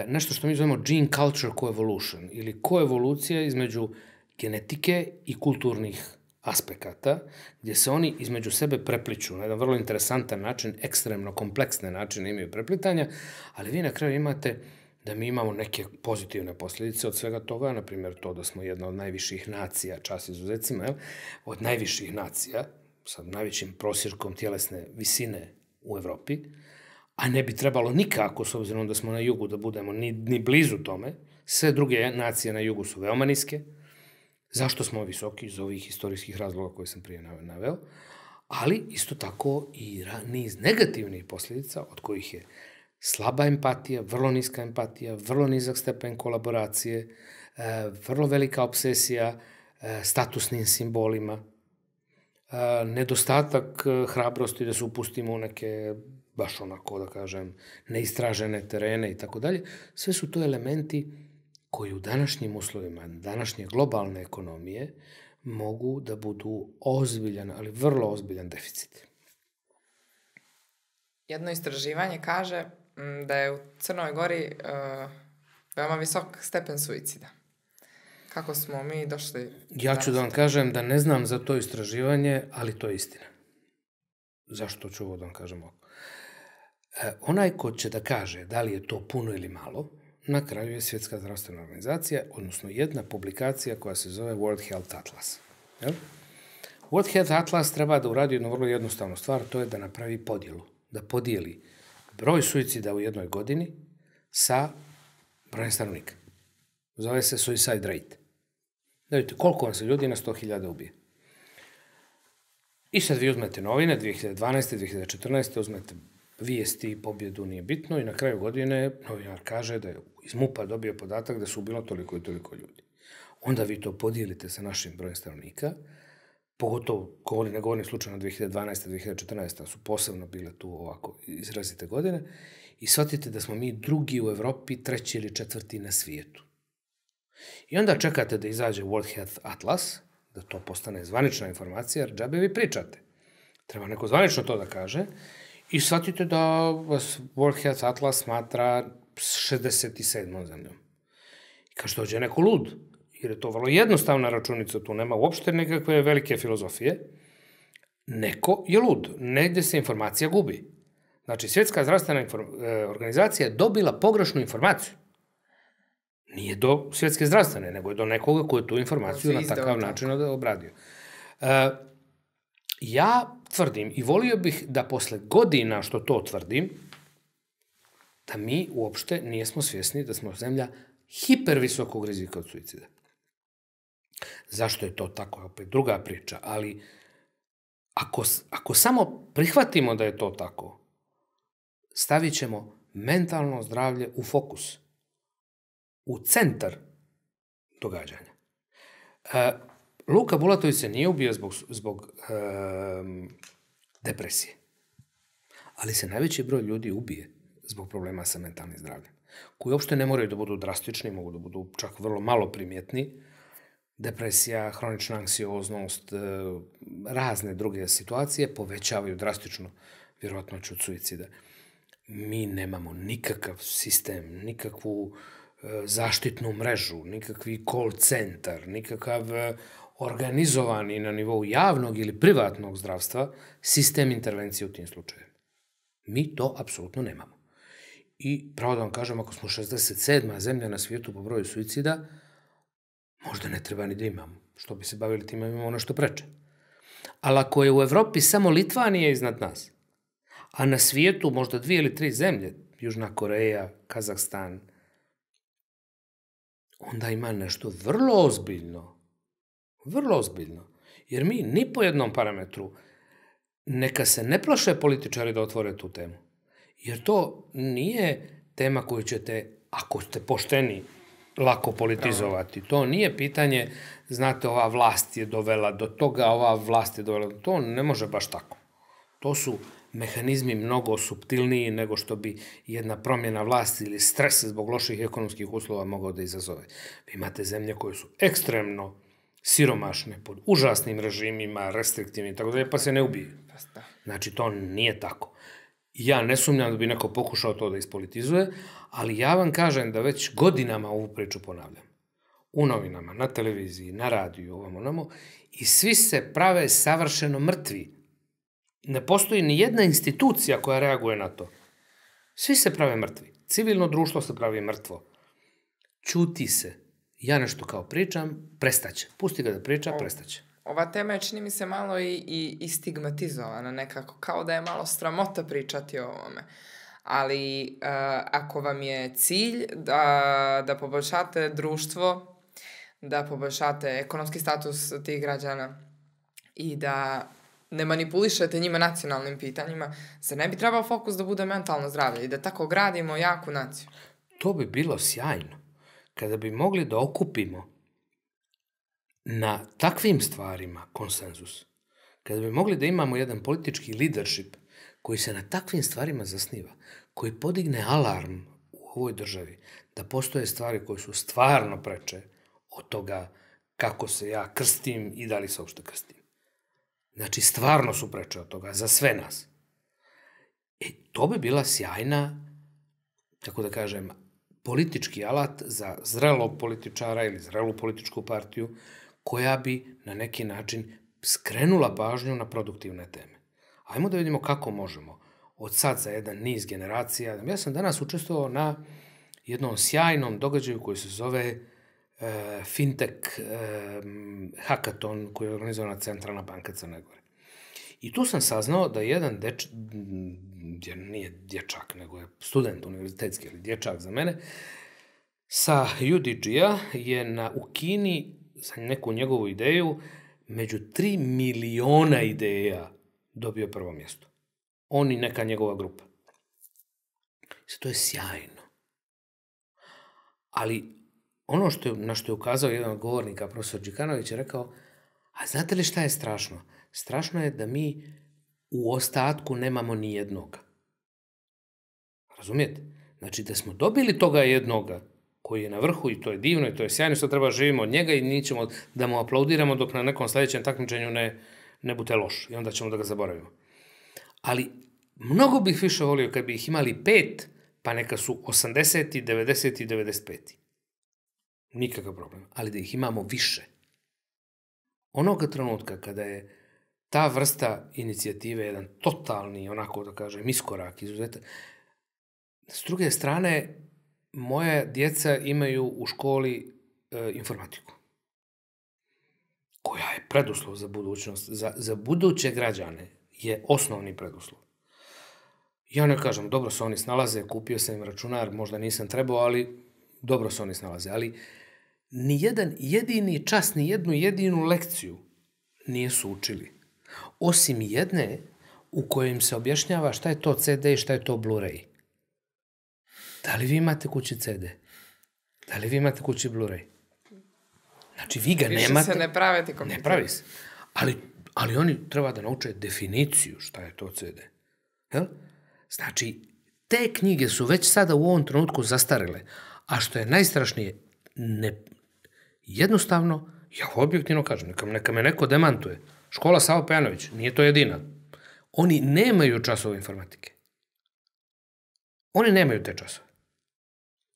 nešto što mi zovemo gene culture coevolution ili koevolucija između genetike i kulturnih aspekata, gdje se oni između sebe prepliču na jedan vrlo interesantan način, ekstremno kompleksne načine imaju preplitanja, ali vi na kraju imate da mi imamo neke pozitivne posljedice od svega toga, na primjer to da smo jedna od najviših nacija, čast izuzecima, od najviših nacija, sa najvećim prosjekom tjelesne visine u Evropi, a ne bi trebalo nikako, s obzirom da smo na jugu, da budemo ni blizu tome, sve druge nacije na jugu su veoma niske. Zašto smo visoki? Iz ovih historijskih razloga koje sam prije naveo, ali isto tako i niz negativnih posljedica, od kojih je slaba empatija, vrlo niska empatija, vrlo nizak stepen kolaboracije, vrlo velika obsesija statusnim simbolima, nedostatak hrabrosti da se upustimo u neke, baš onako da kažem, neistražene terene i tako dalje. Sve su to elementi koji u današnjim uslovima, današnje globalne ekonomije, mogu da budu ozbiljan, ali vrlo ozbiljan deficit. Jedno istraživanje kaže da je u Crnoj Gori veoma visok stepen suicida. Kako smo mi došli... Ja ću da vam kažem da ne znam za to istraživanje, ali to je istina. Zašto ću ovo da vam kažem ovako? Onaj ko će da kaže da li je to puno ili malo, na kraju je Svjetska zdravstvena organizacija, odnosno jedna publikacija koja se zove World Health Atlas. World Health Atlas treba da uradi jednu vrlo jednostavnu stvar, to je da napravi podjelu, da podijeli broj suicida u jednoj godini sa brojem stanovnika. Zove se suicide rate. Da vidite koliko vam se ljudi na 100.000 ubije. I sad vi uzmete novine, 2012. 2014. uzmete vijesti, pobjedu, nije bitno, i na kraju godine novinar kaže da je iz MUP-a dobio podatak da su bilo toliko i toliko ljudi. Onda vi to podijelite sa našim brojem stanovnika, pogotovo govorim slučajno 2012. 2014. su posebno bile tu ovako izrazite godine, i shvatite da smo mi drugi u Evropi, treći ili četvrti na svijetu. I onda čekate da izađe World Health Atlas, da to postane zvanična informacija, jer džabe vi pričate. Treba neko zvanično to da kaže, i shvatite da World Health Atlas smatra 67. zemljom. I kaže, dođe neko lud, jer je to vrlo jednostavna računica, tu nema uopšte nekakve velike filozofije. Neko je lud, negde se informacija gubi. Znači, Svjetska zdravstvena organizacija je dobila pogrešnu informaciju. Nije do Svjetske zdravstvene, nego je do nekoga koji je tu informaciju na takav način obradio. Ja tvrdim i volio bih da posle godina što to tvrdim, da mi uopšte nismo svjesni da smo zemlja hipervisokog rizika od suicida. Zašto je to tako? Opet druga priča, ali ako samo prihvatimo da je to tako, stavit ćemo mentalno zdravlje u fokus, u centar događanja. Luka Bulatović se nije ubio zbog depresije, ali se najveći broj ljudi ubije zbog problema sa mentalnim zdravljem, koji uopšte ne moraju da budu drastični, mogu da budu čak vrlo malo primjetni. Depresija, hronična anksioznost, razne druge situacije povećavaju drastično vjerojatnoću od suicida. Mi nemamo nikakav sistem, nikakvu zaštitnu mrežu, nikakvi call centar, nikakav organizovani na nivou javnog ili privatnog zdravstva sistem intervencije u tim slučajevima. Mi to apsolutno nemamo. I pravo da vam kažem, ako smo 67. zemlja na svijetu po broju suicida, možda ne treba ni da imamo. Što bi se bavili tim, imamo nešto preče. Ali ako je u Evropi samo Litvanija iznad nas, a na svijetu možda 2 ili 3 zemlje, Južna Koreja, Kazahstan, onda ima nešto vrlo ozbiljno. Vrlo ozbiljno. Jer mi ni po jednom parametru, neka se ne plaše političari da otvore tu temu. Jer to nije tema koju ćete, ako ste pošteni, lako politizovati. To nije pitanje, znate, ova vlast je dovela do toga, ova vlast je dovela do toga. To ne može baš tako. To su mehanizmi mnogo suptilniji nego što bi jedna promjena vlasti ili stres zbog loših ekonomskih uslova mogao da izazove. Vi imate zemlje koje su ekstremno siromašne, pod užasnim režimima, restriktivnim, tako da pa se ne ubije. Znači, to nije tako. Ja ne sumnjam da bi neko pokušao to da ispolitizuje, ali ja vam kažem da već godinama ovu priču ponavljam. U novinama, na televiziji, na radiju, ovamo, i svi se prave savršeno mrtvi. Ne postoji ni jedna institucija koja reaguje na to. Svi se prave mrtvi. Civilno društvo se pravi mrtvo. Ćuti se. Ja nešto kao pričam, prestaće. Pusti ga da priča, prestaće. Ova tema je, čini mi se, malo i stigmatizovana nekako. Kao da je malo sramota pričati o ovome. Ali ako vam je cilj da poboljšate društvo, da poboljšate ekonomski status tih građana i da ne manipulišete njima nacionalnim pitanjima, zar ne bi trebao fokus da bude mentalno zdravlje i da tako gradimo jaku naciju? To bi bilo sjajno. Kada bi mogli da okupimo na takvim stvarima konsenzus, kada bi mogli da imamo jedan politički leadership koji se na takvim stvarima zasniva, koji podigne alarm u ovoj državi, da postoje stvari koje su stvarno preče od toga kako se ja krstim i da li se uopšte krstim. Znači, stvarno su preče od toga, za sve nas. E, to bi bila sjajna, kako da kažem, politički alat za zrelog političara ili zrelu političku partiju, koja bi na neki način skrenula pažnju na produktivne teme. Ajmo da vidimo kako možemo. Od sad za jedan niz generacija. Ja sam danas učestvovao na jednom sjajnom događaju koji se zove Fintech hackathon koji je organizovana Centralna banka Crne Gore. I tu sam saznao da jedan dečak, nije dječak, nego je student univerzitetski ili dječak za mene, sa UDG-a je u Kini za neku njegovu ideju među 3 miliona ideja dobio prvo mjesto. On i neka njegova grupa. To je sjajno. Ali ono na što je ukazao jedan od govornika, profesor Čikanović, je rekao, a znate li šta je strašno? Strašno je da mi u ostatku nemamo ni jednoga. Razumijete? Znači da smo dobili toga jednoga koji je na vrhu i to je divno i to je sjajno, što treba živimo od njega i nećemo da mu aplaudiramo dok na nekom sljedećem takmičenju ne bude loš i onda ćemo da ga zaboravimo. Ali mnogo bih više volio kad bi ih imali 5, pa neka su 80, 90 i 95. Nikakav problem, ali da ih imamo više. Onoga trenutka kada je ta vrsta inicijative jedan totalni, onako da kažem, iskorak, izuzetak. S druge strane, moja djeca imaju u školi informatiku, koja je preduslov za budućnost, za buduće građane je osnovni preduslov. Ja ne kažem, dobro se oni snalaze, kupio sam im računar, možda nisam trebao, ali dobro se oni snalaze. Ali nijedan jedini čas, nijednu jedinu lekciju nisu učili. Osim jedne u kojoj im se objašnjava šta je to CD i šta je to Blu-ray. Da li vi imate kući CD? Da li vi imate kući Blu-ray? Znači, vi ga nemate. Više se ne prave ti kompjuter. Ne pravi se. Ali oni treba da nauče definiciju šta je to CD. Znači, te knjige su već sada u ovom trenutku zastarele. A što je najstrašnije, jednostavno, ja objektivno kažem, neka me neko demantuje, škola Savo Pejanović, nije to jedina. Oni nemaju časove informatike. Oni nemaju te časove.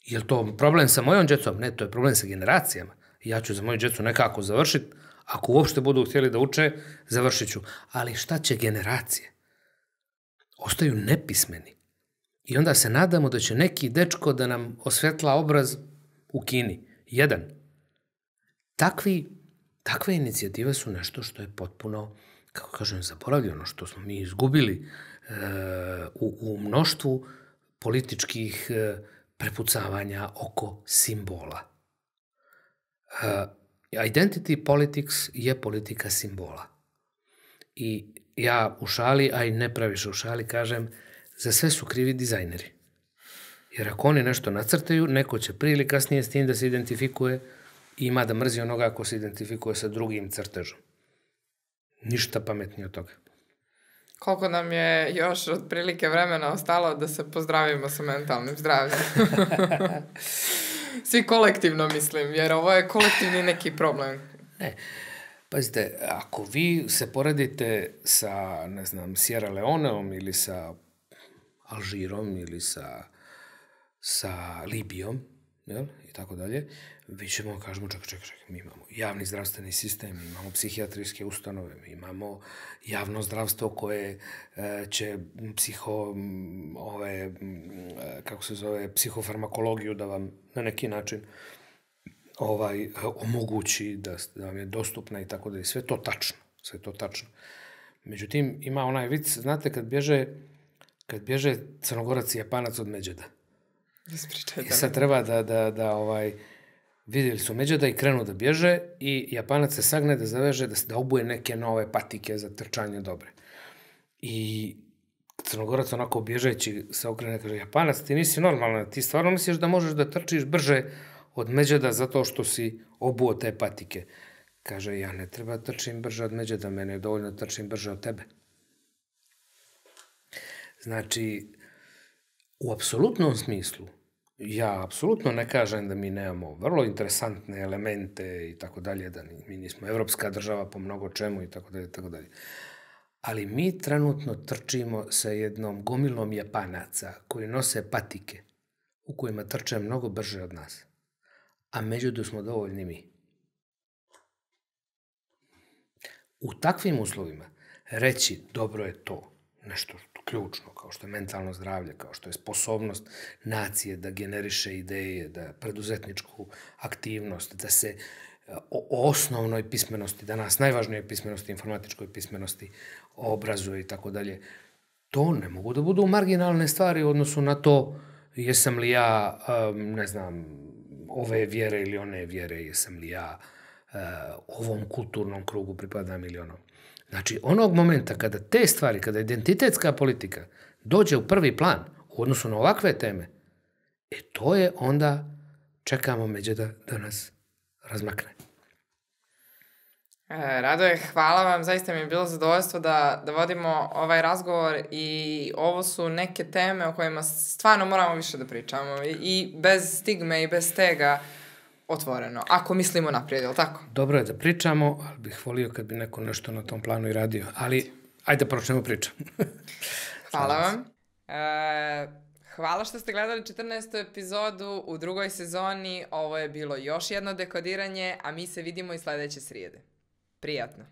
Je li to problem sa mojom djecom? Ne, to je problem sa generacijama. Ja ću za moju djecu nekako završiti. Ako uopšte budu htjeli da uče, završit ću. Ali šta će generacije? Ostaju nepismeni. I onda se nadamo da će neki dečko da nam osvetla obraz u Kini. Jedan. Takve inicijative su nešto što je potpuno, kako kažem, zaboravljeno, što smo mi izgubili u mnoštvu političkih prepucavanja oko simbola. Identity politics je politika simbola. I ja u šali, a i ne previše u šali, kažem, za sve su krivi dizajneri. Jer ako oni nešto nacrtaju, neko će prije ili kasnije s tim da se identifikuje i ima da mrzi onoga ako se identifikuje sa drugim crtežom. Ništa pametnije od toga. Koliko nam je još otprilike vremena ostalo da se pozdravimo sa mentalnim zdravljem? Svi kolektivno mislim, jer ovo je kolektivni neki problem. Ne, pazite, ako vi se poredite sa, ne znam, Sierra Leoneom ili sa Alžirom ili sa Libijom, jel, i tako dalje, vi ćemo, kažemo, čekaj, mi imamo javni zdravstveni sistem, imamo psihijatrijske ustanove, imamo javno zdravstvo koje će psihofarmakologiju da vam na neki način omogući da vam je dostupna i tako dalje. Sve to tačno. Međutim, ima onaj vic, znate, kad bježe Crnogorac i Japanac od Međeda. I sad treba da vidjeli su Međeda i krenu da bježe i Japanac se sagne da zaveže da obuje neke nove patike za trčanje dobre. I Crnogorac onako bježeći se okrene i kaže, Japanac, ti nisi normalan, ti stvarno misliš da možeš da trčiš brže od Međeda zato što si obuo te patike. Kaže, ja ne treba trčim brže od Međeda, mene je dovoljno trčim brže od tebe. Znači, u apsolutnom smislu Ja apsolutno ne kažem da mi nemamo vrlo interesantne elemente i tako dalje, da mi nismo evropska država po mnogo čemu i tako dalje, tako dalje. Ali mi trenutno trčimo sa jednom gomilom Japanaca koji nose patike u kojima trče mnogo brže od nas. A međutim smo dovoljni mi. U takvim uslovima reći dobro je to nešto ključno, kao što je mentalno zdravlje, kao što je sposobnost nacije da generiše ideje, da preduzetničku aktivnost, da se o osnovnoj pismenosti, danas najvažnijoj pismenosti, informatičkoj pismenosti, obrazuje i tako dalje. To ne mogu da budu marginalne stvari u odnosu na to jesam li ja, ne znam, ove vjere ili one vjere, jesam li ja ovom kulturnom krugu pripadam ili onom. Znači, onog momenta kada te stvari, kada identitetska politika dođe u prvi plan u odnosu na ovakve teme, e to je onda čekamo međeda da nas razmakne. Radoje, hvala vam. Zaista mi je bilo zadovoljstvo da vodimo ovaj razgovor i ovo su neke teme o kojima stvarno moramo više da pričamo i bez stigme i bez stega otvoreno, ako mislimo naprijed, je li tako? Dobro je da pričamo, ali bih volio kad bi neko nešto na tom planu i radio, ali ajde počnemo priču. Hvala vam. Hvala što ste gledali 14. epizodu u drugoj sezoni. Ovo je bilo još jedno dekodiranje, a mi se vidimo i sledeće srijede. Prijatno.